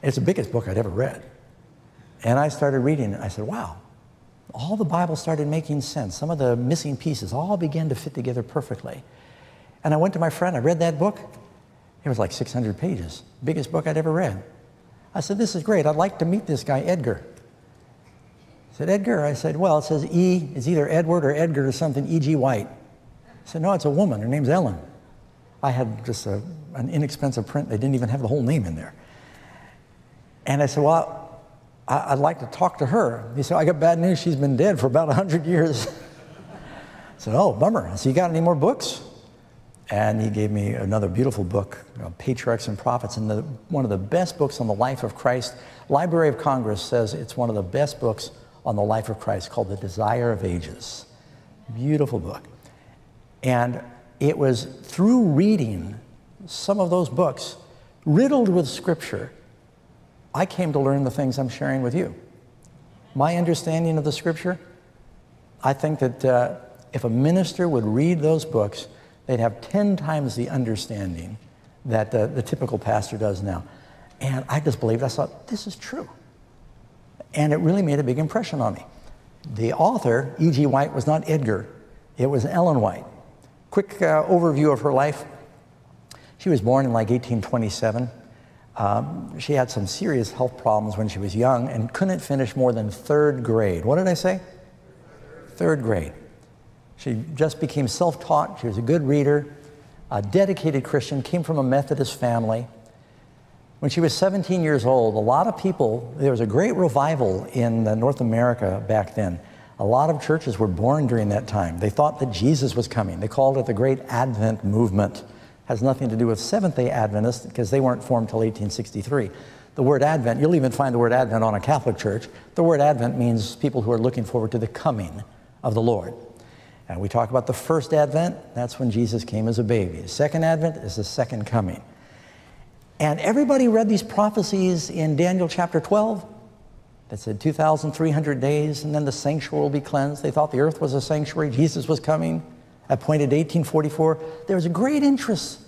It's the biggest book I'd ever read. And I started reading it. I said, wow, all the Bible started making sense. Some of the missing pieces all began to fit together perfectly. And I went to my friend. I read that book. It was like 600 pages, biggest book I'd ever read. I said, this is great. I'd like to meet this guy, Edgar. I said, Edgar? I said, well, it says E. It's either Edward or Edgar or something, E.G. White. I said, no, it's a woman. Her name's Ellen. I had just an inexpensive print. They didn't even have the whole name in there. And I said, well, I'd like to talk to her. He said, I got bad news. She's been dead for about 100 years. I said, oh, bummer. I said, you got any more books? And he gave me another beautiful book, Patriarchs and Prophets, and one of the best books on the life of Christ. Library of Congress says it's one of the best books on the life of Christ, called The Desire of Ages. Beautiful book. And it was through reading some of those books, riddled with Scripture, I came to learn the things I'm sharing with you. My understanding of the Scripture, I think that if a minister would read those books, they'd have 10 times the understanding that the typical pastor does now. And I just believed, I thought, this is true. And it really made a big impression on me. The author, E.G. White, was not Edgar. It was Ellen White. Quick overview of her life. She was born in like 1827. She had some serious health problems when she was young and couldn't finish more than third grade. What did I say? Third grade. She just became self-taught. She was a good reader, a dedicated Christian, came from a Methodist family. When she was 17 years old, a lot of people, there was a great revival in North America back then. A lot of churches were born during that time. They thought that Jesus was coming. They called it the Great Advent Movement. Has nothing to do with Seventh-day Adventists because they weren't formed till 1863. The word Advent, you'll even find the word Advent on a Catholic church. The word Advent means people who are looking forward to the coming of the Lord. And we talk about the first Advent, that's when Jesus came as a baby. The second Advent is the second coming. And everybody read these prophecies in Daniel chapter 12 that said 2,300 days and then the sanctuary will be cleansed. They thought the earth was a sanctuary, Jesus was coming. Appointed 1844, there was a great interest.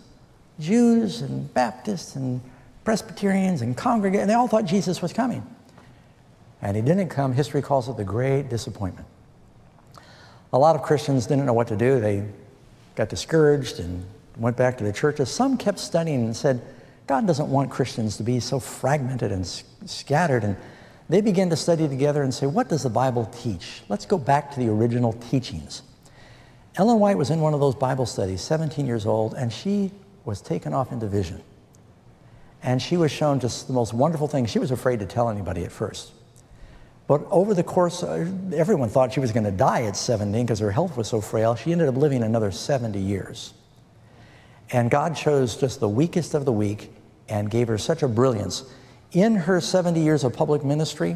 Jews and Baptists and Presbyterians and Congregate, and they all thought Jesus was coming. And he didn't come. History calls it the great disappointment. A lot of Christians didn't know what to do. They got discouraged and went back to the churches. Some kept studying and said, God doesn't want Christians to be so fragmented and scattered. And they began to study together and say, what does the Bible teach? Let's go back to the original teachings. Ellen White was in one of those Bible studies, 17 years old, and she was taken off into vision. And she was shown just the most wonderful thing. She was afraid to tell anybody at first. But over the course, everyone thought she was going to die at 17 because her health was so frail. She ended up living another 70 years. And God chose just the weakest of the weak and gave her such a brilliance. In her 70 years of public ministry,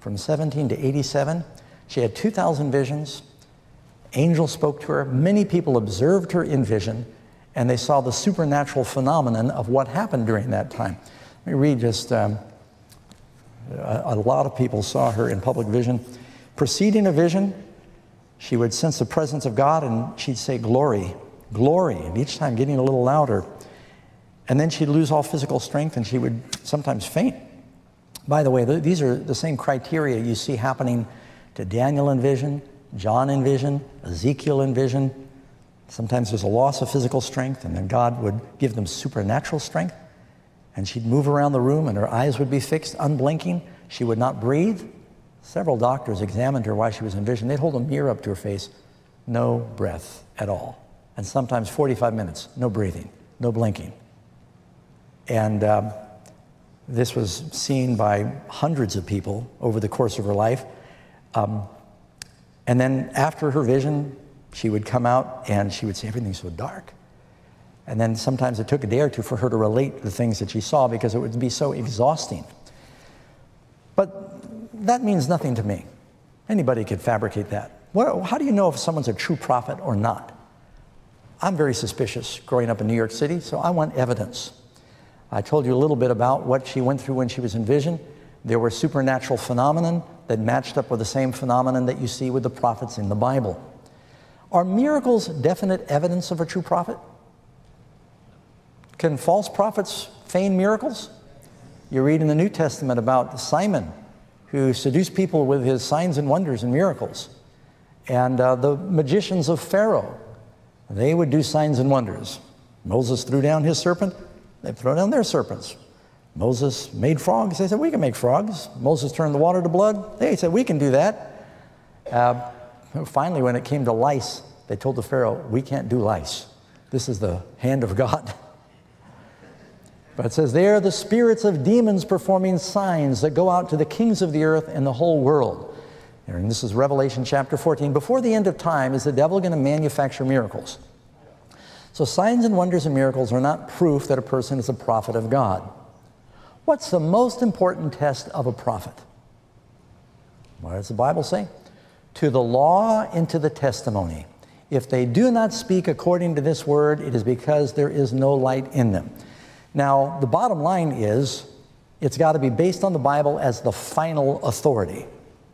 from 17 to 87, she had 2,000 visions. Angels spoke to her. Many people observed her in vision, and they saw the supernatural phenomenon of what happened during that time. Let me read just, a lot of people saw her in public vision. Preceding a vision, she would sense the presence of God, and she'd say, glory, glory, and each time getting a little louder. And then she'd lose all physical strength, and she would sometimes faint. By the way, these are the same criteria you see happening to Daniel in vision, John in vision, Ezekiel in vision. Sometimes there's a loss of physical strength, and then God would give them supernatural strength. And she'd move around the room, and her eyes would be fixed, unblinking. She would not breathe. Several doctors examined her while she was in vision. They'd hold a mirror up to her face, no breath at all. And sometimes 45 minutes, no breathing, no blinking. And this was seen by hundreds of people over the course of her life. And then after her vision, She would come out and she would say, everything's so dark. And then sometimes it took a day or two for her to relate the things that she saw because it would be so exhausting. But that means nothing to me. Anybody could fabricate that. How do you know if someone's a true prophet or not? I'm very suspicious growing up in New York City, so I want evidence. I told you a little bit about what she went through when she was in vision. There were supernatural phenomena that matched up with the same phenomenon that you see with the prophets in the Bible. Are miracles definite evidence of a true prophet? Can false prophets feign miracles? You read in the New Testament about Simon, who seduced people with his signs and wonders and miracles. And the magicians of Pharaoh, they would do signs and wonders. Moses threw down his serpent, they throw down their serpents. Moses made frogs, they said, we can make frogs. Moses turned the water to blood, they said, we can do that. Finally, when it came to lice, they told the Pharaoh, we can't do lice. This is the hand of God. But it says, they are the spirits of demons performing signs that go out to the kings of the earth and the whole world. And this is Revelation chapter 14. Before the end of time, is the devil going to manufacture miracles? So signs and wonders and miracles are not proof that a person is a prophet of God. What's the most important test of a prophet? What does the Bible say? To the law and to the testimony. If they do not speak according to this word, it is because there is no light in them. Now, the bottom line is, it's got to be based on the Bible as the final authority.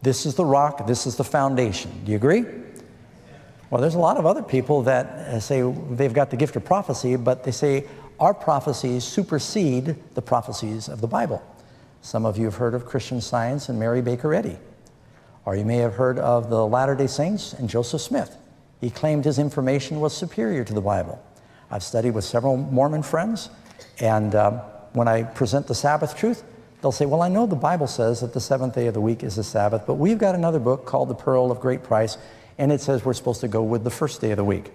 This is the rock, this is the foundation. Do you agree? Well, there's a lot of other people that say they've got the gift of prophecy, but they say our prophecies supersede the prophecies of the Bible. Some of you have heard of Christian Science and Mary Baker Eddy, or you may have heard of the Latter-day Saints and Joseph Smith. He claimed his information was superior to the Bible. I've studied with several Mormon friends, and when I present the Sabbath truth, they'll say, well, I know the Bible says that the seventh day of the week is the Sabbath, but we've got another book called The Pearl of Great Price, and it says we're supposed to go with the first day of the week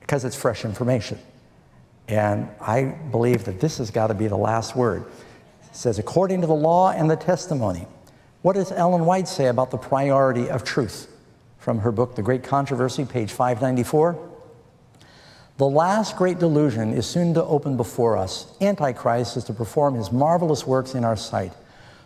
because it's fresh information. And I believe that this has got to be the last word. It says, according to the law and the testimony. What does Ellen White say about the priority of truth? From her book, The Great Controversy, page 594. The last great delusion is soon to open before us. Antichrist is to perform his marvelous works in our sight.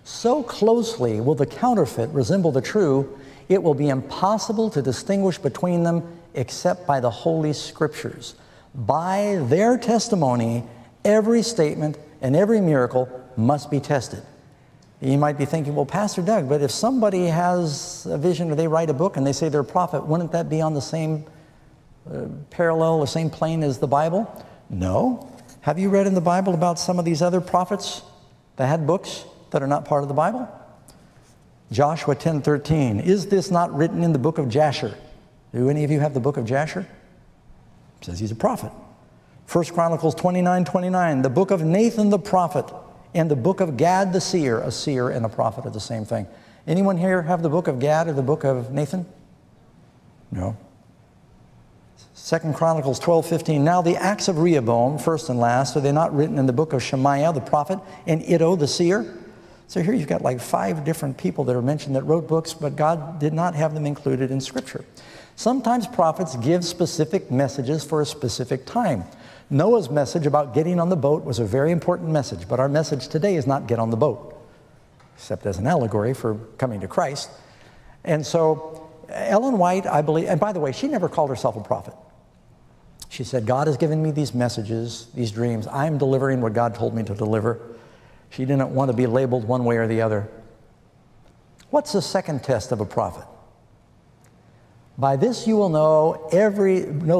So closely will the counterfeit resemble the true, it will be impossible to distinguish between them except by the Holy Scriptures. By their testimony, every statement and every miracle must be tested. You might be thinking, well, Pastor Doug, but if somebody has a vision or they write a book and they say they're a prophet, wouldn't that be on the same parallel or same plane as the Bible? No. Have you read in the Bible about some of these other prophets that had books that are not part of the Bible? Joshua 10:13. Is this not written in the book of Jasher? Do any of you have the book of Jasher? It says he's a prophet. 1 Chronicles 29:29. The book of Nathan the prophet and the book of Gad the seer. A seer and a prophet are the same thing. Anyone here have the book of Gad or the book of Nathan? No. 2 Chronicles 12:15. Now the acts of Rehoboam, first and last, are they not written in the book of Shemaiah the prophet and Iddo the seer? So here you've got like 5 different people that are mentioned that wrote books, but God did not have them included in Scripture. Sometimes prophets give specific messages for a specific time. Noah's message about getting on the boat was a very important message, but our message today is not get on the boat, except as an allegory for coming to Christ. And so Ellen White, I believe, and by the way, she never called herself a prophet. She said, God has given me these messages, these dreams. I'm delivering what God told me to deliver. She didn't want to be labeled one way or the other. What's the second test of a prophet? By this you will know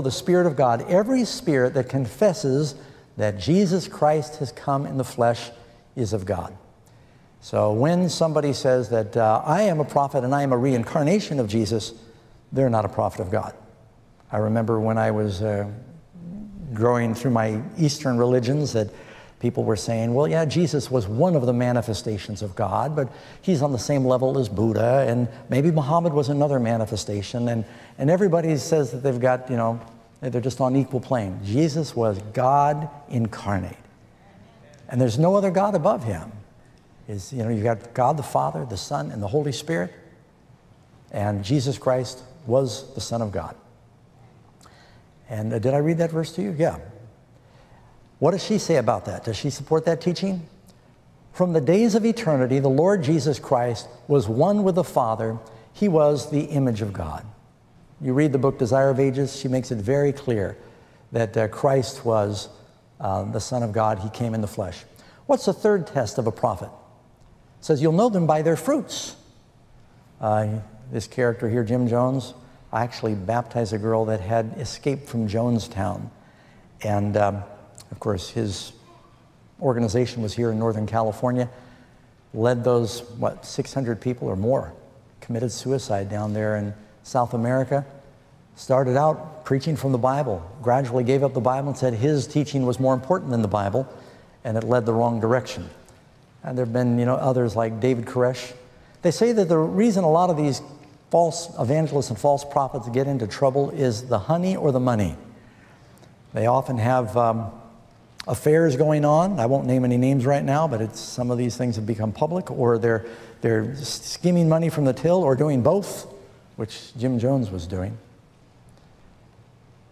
the Spirit of God. Every spirit that confesses that Jesus Christ has come in the flesh is of God. So when somebody says that I am a prophet and I am a reincarnation of Jesus, they're not a prophet of God. I remember when I was growing through my Eastern religions that people were saying, well, yeah, Jesus was one of the manifestations of God, but he's on the same level as Buddha, and maybe Muhammad was another manifestation, and everybody says that they've got, you know, they're just on equal plane. Jesus was God incarnate, and there's no other God above him. Is, you know, you've got God the Father, the Son, and the Holy Spirit, and Jesus Christ was the Son of God. And did I read that verse to you? Yeah. What does she say about that? Does she support that teaching? From the days of eternity, the Lord Jesus Christ was one with the Father. He was the image of God. You read the book Desire of Ages, she makes it very clear that Christ was the Son of God. He came in the flesh. What's the third test of a prophet? It says, you'll know them by their fruits. This character here, Jim Jones, I actually baptized a girl that had escaped from Jonestown. And, of course, his organization was here in Northern California, led those, what, 600 people or more committed suicide down there in South America. Started out preaching from the Bible, gradually gave up the Bible and said his teaching was more important than the Bible, and it led the wrong direction. And there have been, others like David Koresh. They say that the reason a lot of these false evangelists and false prophets get into trouble is the honey or the money. They often have affairs going on. I won't name any names right now, but it's, some of these things have become public, or they're scheming money from the till, or doing both, which Jim Jones was doing.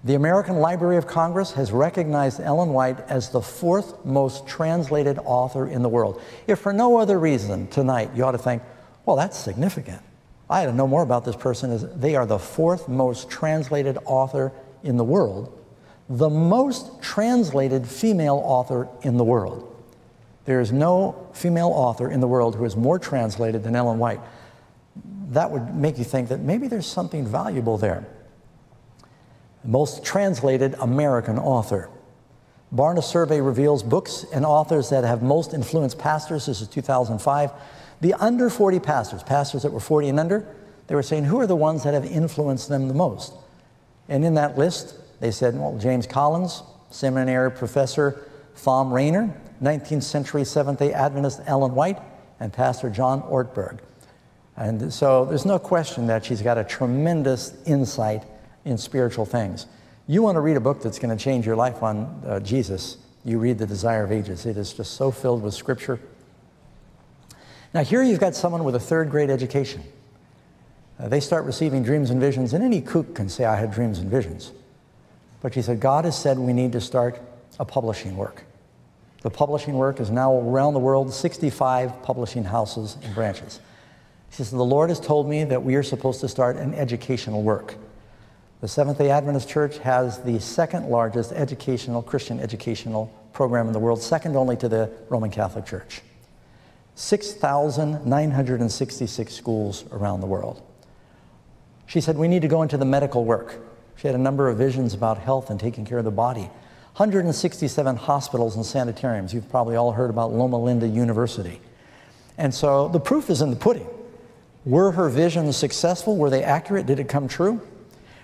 The American Library of Congress has recognized Ellen White as the 4th most translated author in the world. If for no other reason tonight, you ought to think, well, that's significant. I ought to know more about this person. As they are the 4th most translated author in the world, the most translated female author in the world. There is no female author in the world who is more translated than Ellen White. That would make you think that maybe there's something valuable there. Most translated American author. Barna survey reveals books and authors that have most influenced pastors. This is 2005. The under 40 pastors, pastors that were 40 and under, they were saying, who are the ones that have influenced them the most? And in that list, they said, well, James Collins, seminary professor Thom Rainer, 19th century Seventh-day Adventist Ellen White, and Pastor John Ortberg. And so there's no question that she's got a tremendous insight in spiritual things. You want to read a book that's going to change your life on Jesus, you read The Desire of Ages. It is just so filled with Scripture. Now here you've got someone with a third-grade education. They start receiving dreams and visions, and any kook can say, I had dreams and visions. But she said, God has said we need to start a publishing work. The publishing work is now around the world, 65 publishing houses and branches. She said, the Lord has told me that we are supposed to start an educational work. The Seventh-day Adventist Church has the second largest educational, Christian educational program in the world, second only to the Roman Catholic Church. 6,966 schools around the world. She said, we need to go into the medical work. She had a number of visions about health and taking care of the body. 167 hospitals and sanitariums. You've probably all heard about Loma Linda University. And so the proof is in the pudding. Were her visions successful? Were they accurate? Did it come true?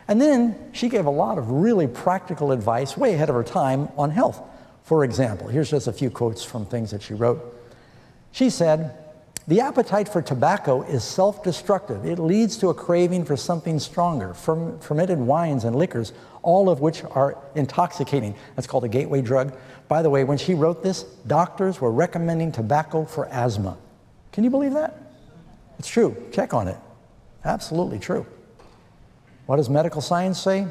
And then she gave a lot of really practical advice way ahead of her time on health. For example, here's just a few quotes from things that she wrote. She said, the appetite for tobacco is self-destructive. It leads to a craving for something stronger, fermented wines and liquors, all of which are intoxicating. That's called a gateway drug. By the way, when she wrote this, doctors were recommending tobacco for asthma. Can you believe that? It's true. Check on it. Absolutely true. What does medical science say?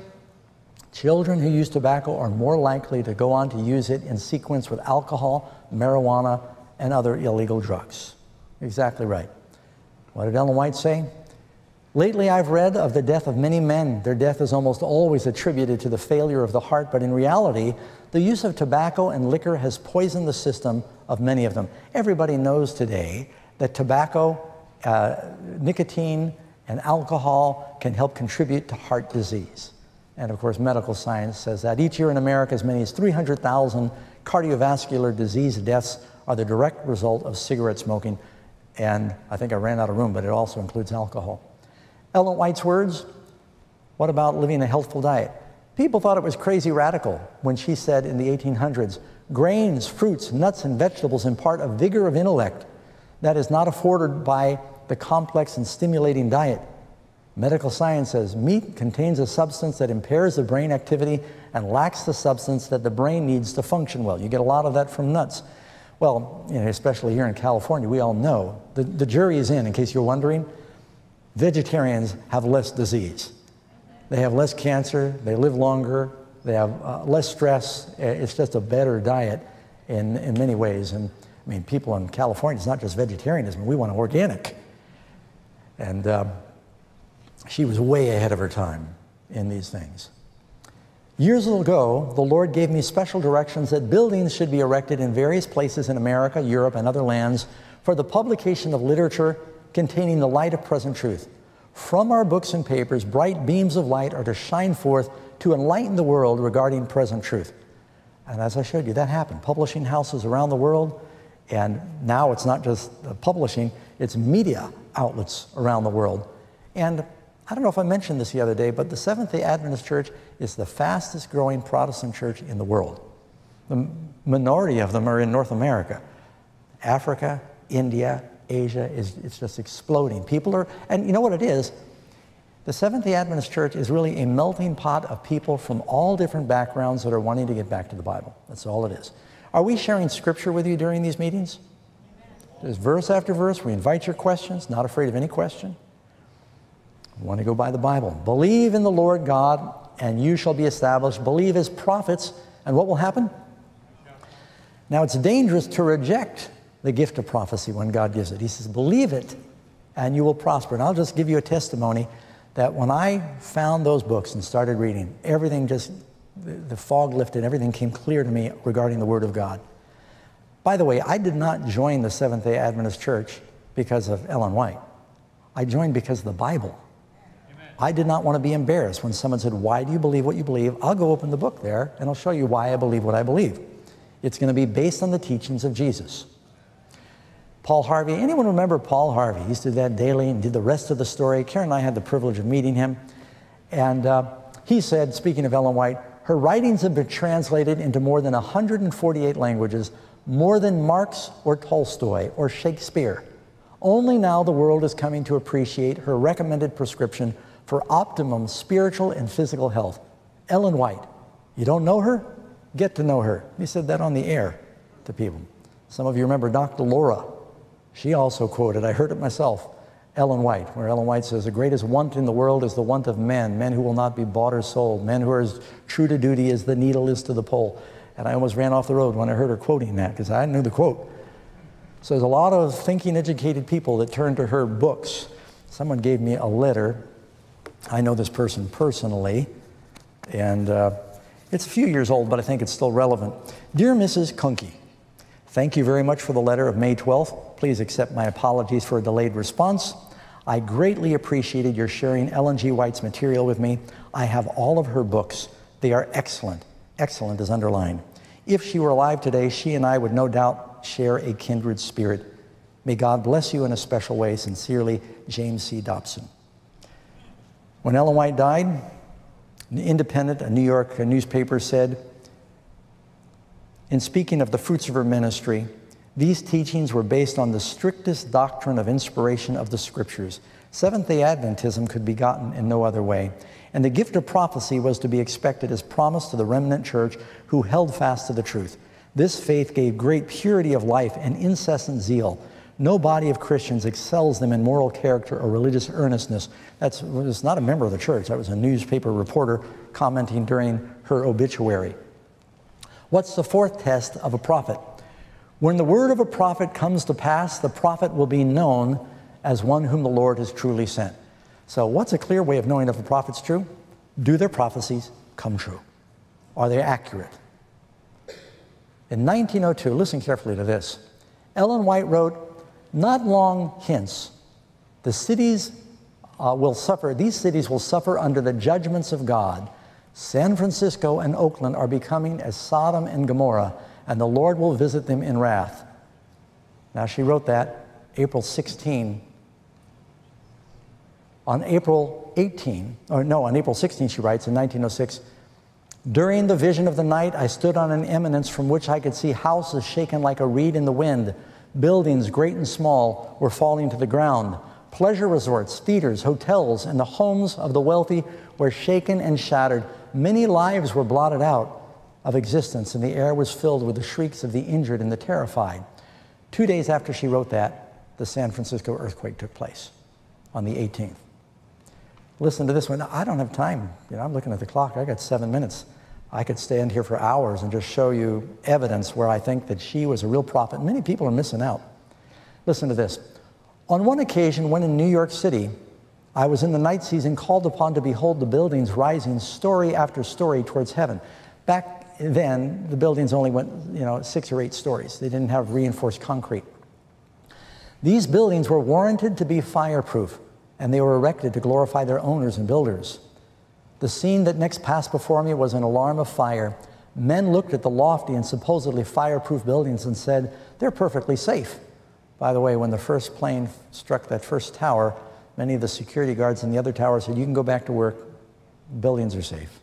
Children who use tobacco are more likely to go on to use it in sequence with alcohol, marijuana, and other illegal drugs. Exactly right. What did Ellen White say? Lately I've read of the death of many men. Their death is almost always attributed to the failure of the heart, but in reality, the use of tobacco and liquor has poisoned the system of many of them. Everybody knows today that tobacco, nicotine, and alcohol can help contribute to heart disease. And of course, medical science says that each year in America, as many as 300,000 cardiovascular disease deaths are the direct result of cigarette smoking. And I think I ran out of room, but it also includes alcohol. Ellen White's words, what about living a healthful diet? People thought it was crazy radical when she said in the 1800s, grains, fruits, nuts, and vegetables impart a vigor of intellect that is not afforded by the complex and stimulating diet. Medical science says meat contains a substance that impairs the brain activity and lacks the substance that the brain needs to function well. You get a lot of that from nuts. Well, especially here in California, we all know, the jury is in case you're wondering. Vegetarians have less disease. They have less cancer, they live longer, They have less stress. It's just a better diet in many ways. And I mean, people in California, it's not just vegetarianism. We want organic. And she was way ahead of her time in these things. Years ago, the Lord gave me special directions that buildings should be erected in various places in America, Europe, and other lands for the publication of literature containing the light of present truth. From our books and papers, bright beams of light are to shine forth to enlighten the world regarding present truth. And as I showed you, that happened. Publishing houses around the world, and now it's not just publishing, it's media outlets around the world. And I don't know if I mentioned this the other day, but the Seventh-day Adventist Church is the fastest growing Protestant church in the world. The minority of them are in North America. Africa, India, Asia, it's just exploding. People are, and you know what it is? The Seventh-day Adventist Church is really a melting pot of people from all different backgrounds that are wanting to get back to the Bible. That's all it is. Are we sharing Scripture with you during these meetings? There's verse after verse. We invite your questions, not afraid of any question. We want to go by the Bible. Believe in the Lord God, and you shall be established. Believe His prophets, and what will happen? Now, it's dangerous to reject the gift of prophecy when God gives it. He says, believe it, and you will prosper. And I'll just give you a testimony that when I found those books and started reading, everything just, the fog lifted, everything came clear to me regarding the Word of God. By the way, I did not join the Seventh-day Adventist Church because of Ellen White. I joined because of the Bible. Amen. I did not want to be embarrassed when someone said, why do you believe what you believe? I'll go open the book there, and I'll show you why I believe what I believe. It's going to be based on the teachings of Jesus. Paul Harvey, anyone remember Paul Harvey? He used to do that daily and did the rest of the story. Karen and I had the privilege of meeting him. And he said, speaking of Ellen White, her writings have been translated into more than 148 languages, more than Marx or Tolstoy or Shakespeare. Only now the world is coming to appreciate her recommended prescription for optimum spiritual and physical health. Ellen White. You don't know her? Get to know her. He said that on the air to people. Some of you remember Dr. Laura. She also quoted, I heard it myself, Ellen White, where Ellen White says, the greatest want in the world is the want of men, men who will not be bought or sold, men who are as true to duty as the needle is to the pole. And I almost ran off the road when I heard her quoting that, because I knew the quote. So there's a lot of thinking, educated people that turn to her books. Someone gave me a letter. I know this person personally, and it's a few years old, but I think it's still relevant. Dear Mrs. Kunke, thank you very much for the letter of May 12th. Please accept my apologies for a delayed response. I greatly appreciated your sharing Ellen G. White's material with me. I have all of her books. They are excellent. Excellent is underlined. If she were alive today, she and I would no doubt share a kindred spirit. May God bless you in a special way. Sincerely, James C. Dobson. When Ellen White died, an Independent, a New York newspaper, said, in speaking of the fruits of her ministry, these teachings were based on the strictest doctrine of inspiration of the Scriptures. Seventh-day Adventism could be gotten in no other way. And the gift of prophecy was to be expected as promised to the remnant church who held fast to the truth. This faith gave great purity of life and incessant zeal. No body of Christians excels them in moral character or religious earnestness. That was not a member of the church. That was a newspaper reporter commenting during her obituary. What's the fourth test of a prophet? When the word of a prophet comes to pass, the prophet will be known as one whom the Lord has truly sent. So what's a clear way of knowing if a prophet's true? Do their prophecies come true? Are they accurate? In 1902, listen carefully to this. Ellen White wrote, not long hence, the cities will suffer, these cities will suffer under the judgments of God. San Francisco and Oakland are becoming as Sodom and Gomorrah, and the Lord will visit them in wrath. Now, she wrote that April 16. On April 18, or no, on April 16, she writes in 1906, during the vision of the night, I stood on an eminence from which I could see houses shaken like a reed in the wind. Buildings, great and small, were falling to the ground. Pleasure resorts, theaters, hotels, and the homes of the wealthy were shaken and shattered. Many lives were blotted out of existence, and the air was filled with the shrieks of the injured and the terrified. 2 days after she wrote that, the San Francisco earthquake took place on the 18th. Listen to this one. I don't have time. You know, I'm looking at the clock. I got 7 minutes. I could stand here for hours and just show you evidence where I think that she was a real prophet. Many people are missing out. Listen to this. On one occasion when in New York City, I was in the night season called upon to behold the buildings rising story after story towards heaven. Back then, the buildings only went, 6 or 8 stories. They didn't have reinforced concrete. These buildings were warranted to be fireproof, and they were erected to glorify their owners and builders. The scene that next passed before me was an alarm of fire. Men looked at the lofty and supposedly fireproof buildings and said, they're perfectly safe. By the way, when the first plane struck that first tower, many of the security guards in the other tower said, you can go back to work, buildings are safe.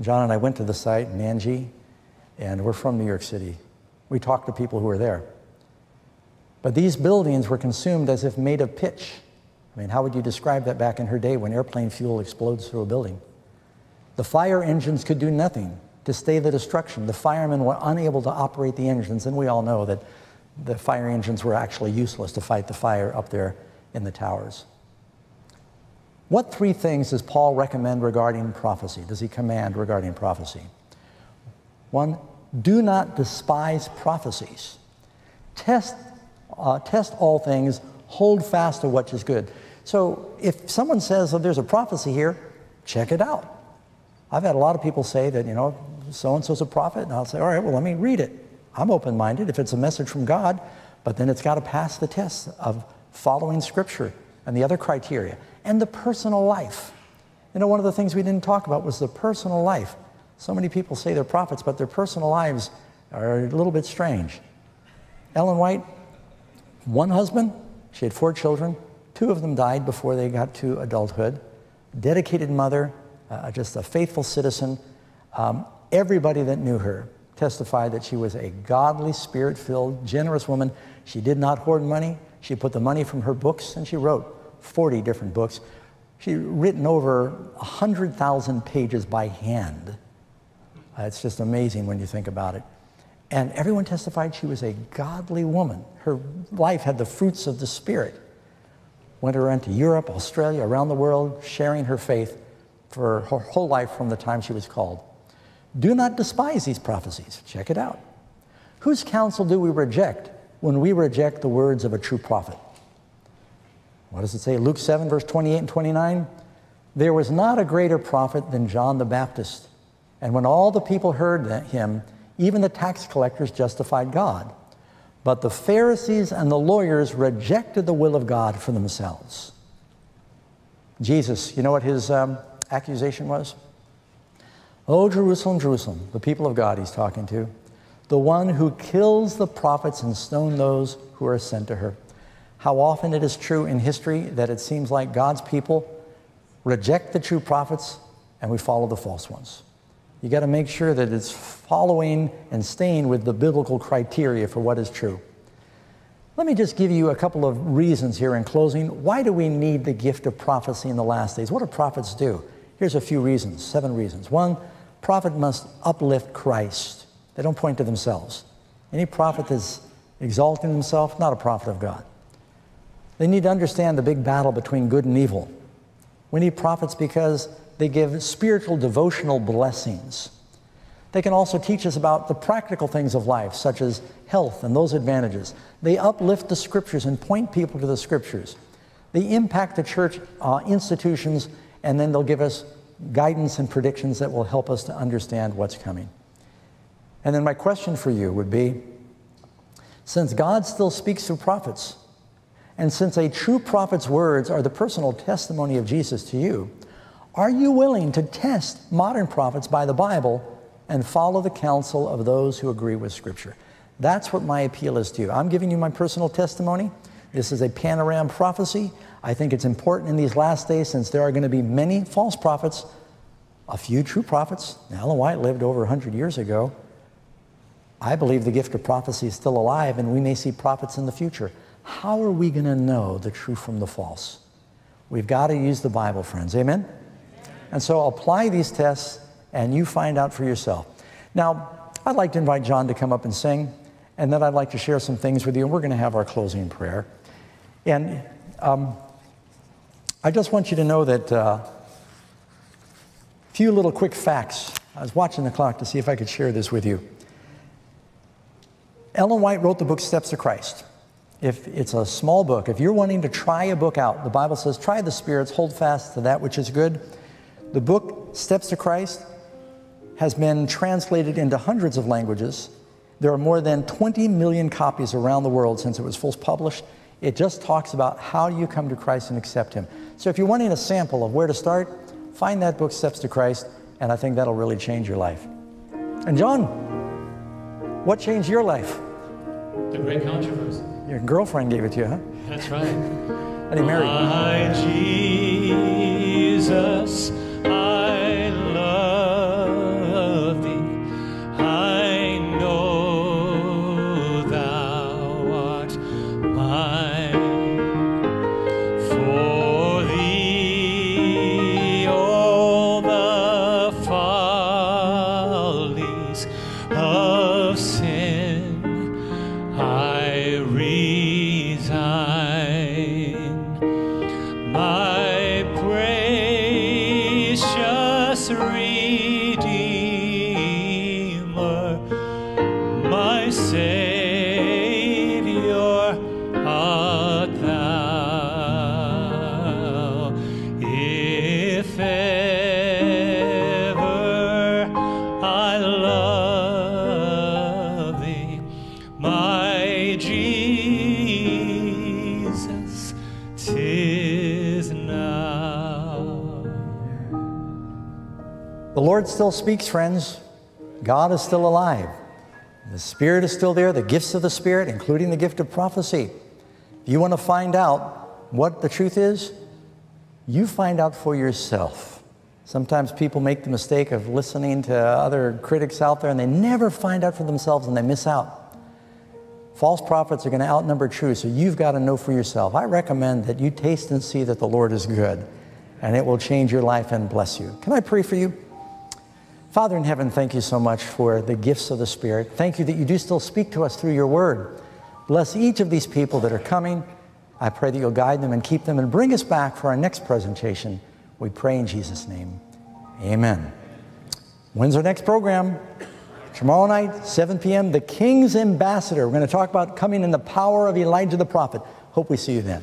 John and I went to the site in Angie, and we're from New York City. We talked to people who were there. But these buildings were consumed as if made of pitch. I mean, how would you describe that back in her day when airplane fuel explodes through a building? The fire engines could do nothing to stay the destruction. The firemen were unable to operate the engines, and we all know that the fire engines were actually useless to fight the fire up there in the towers. What 3 things does Paul recommend regarding prophecy? Does he command regarding prophecy? 1, do not despise prophecies. Test all things, hold fast to what is good. So if someone says, oh, there's a prophecy here, check it out. I've had a lot of people say that, so-and-so's a prophet, and I'll say, all right, well, let me read it. I'm open-minded if it's a message from God, but then it's got to pass the test of following Scripture and the other criteria and the personal life. One of the things we didn't talk about was the personal life. So many people say they're prophets, but their personal lives are a little bit strange. Ellen White, one husband, she had 4 children, 2 of them died before they got to adulthood, dedicated mother, just a faithful citizen. Everybody that knew her testified that she was a godly, spirit-filled, generous woman. She did not hoard money. She put the money from her books, and she wrote 40 different books. She'd written over 100,000 pages by hand. It's just amazing when you think about it. And everyone testified she was a godly woman. Her life had the fruits of the Spirit. Went around to Europe, Australia, around the world, sharing her faith for her whole life from the time she was called. Do not despise these prophecies. Check it out. Whose counsel do we reject when we reject the words of a true prophet? What does it say? Luke 7, verse 28 and 29. There was not a greater prophet than John the Baptist. And when all the people heard him, even the tax collectors justified God. But the Pharisees and the lawyers rejected the will of God for themselves. Jesus, you know what his accusation was? Oh, Jerusalem, Jerusalem, the people of God he's talking to, the one who kills the prophets and stones those who are sent to her. How often it is true in history that it seems like God's people reject the true prophets and we follow the false ones. You got to make sure that it's following and staying with the biblical criteria for what is true. Let me just give you a couple of reasons here in closing. Why do we need the gift of prophecy in the last days? What do prophets do? Here's a few reasons, 7 reasons. 1, prophet must uplift Christ. They don't point to themselves. Any prophet that's exalting himself, not a prophet of God. They need to understand the big battle between good and evil. We need prophets because they give spiritual devotional blessings. They can also teach us about the practical things of life, such as health and those advantages. They uplift the Scriptures and point people to the Scriptures. They impact the church institutions, and then they'll give us guidance and predictions that will help us to understand what's coming. And then my question for you would be, since God still speaks through prophets, and since a true prophet's words are the personal testimony of Jesus to you, are you willing to test modern prophets by the Bible and follow the counsel of those who agree with Scripture? That's what my appeal is to you. I'm giving you my personal testimony. This is a panorama prophecy. I think it's important in these last days since there are going to be many false prophets, a few true prophets. Now, Ellen White lived over 100 years ago. I believe the gift of prophecy is still alive, and we may see prophets in the future. How are we going to know the true from the false? We've got to use the Bible, friends. Amen? And so apply these tests, and you find out for yourself. Now, I'd like to invite John to come up and sing, and then I'd like to share some things with you, and we're going to have our closing prayer. And I just want you to know that a few little quick facts I was watching the clock to see if I could share this with you. Ellen White wrote the book Steps to Christ. If it's a small book, if you're wanting to try a book out, the Bible says, try the spirits, hold fast to that which is good. The book Steps to Christ has been translated into hundreds of languages. There are more than 20 million copies around the world since it was first published. It just talks about how do you come to Christ and accept Him. So if you're wanting a sample of where to start, find that book Steps to Christ, and I think that'll really change your life. And John, what changed your life? The Great Controversy. Your girlfriend gave it to you, huh? That's right. And he married. My Jesus, I love Thee. I know Thou art mine. For Thee all the follies of sin I The Lord still speaks, friends. God is still alive. The Spirit is still there, the gifts of the Spirit, including the gift of prophecy. If you want to find out what the truth is, you find out for yourself. Sometimes people make the mistake of listening to other critics out there, and they never find out for themselves, and they miss out. False prophets are going to outnumber true, so you've got to know for yourself. I recommend that you taste and see that the Lord is good, and it will change your life and bless you. Can I pray for you? Father in heaven, thank you so much for the gifts of the Spirit. Thank you that you do still speak to us through your word. Bless each of these people that are coming. I pray that you'll guide them and keep them and bring us back for our next presentation. We pray in Jesus' name. Amen. When's our next program? Tomorrow night, 7 p.m., The King's Ambassador. We're going to talk about coming in the power of Elijah the prophet. Hope we see you then.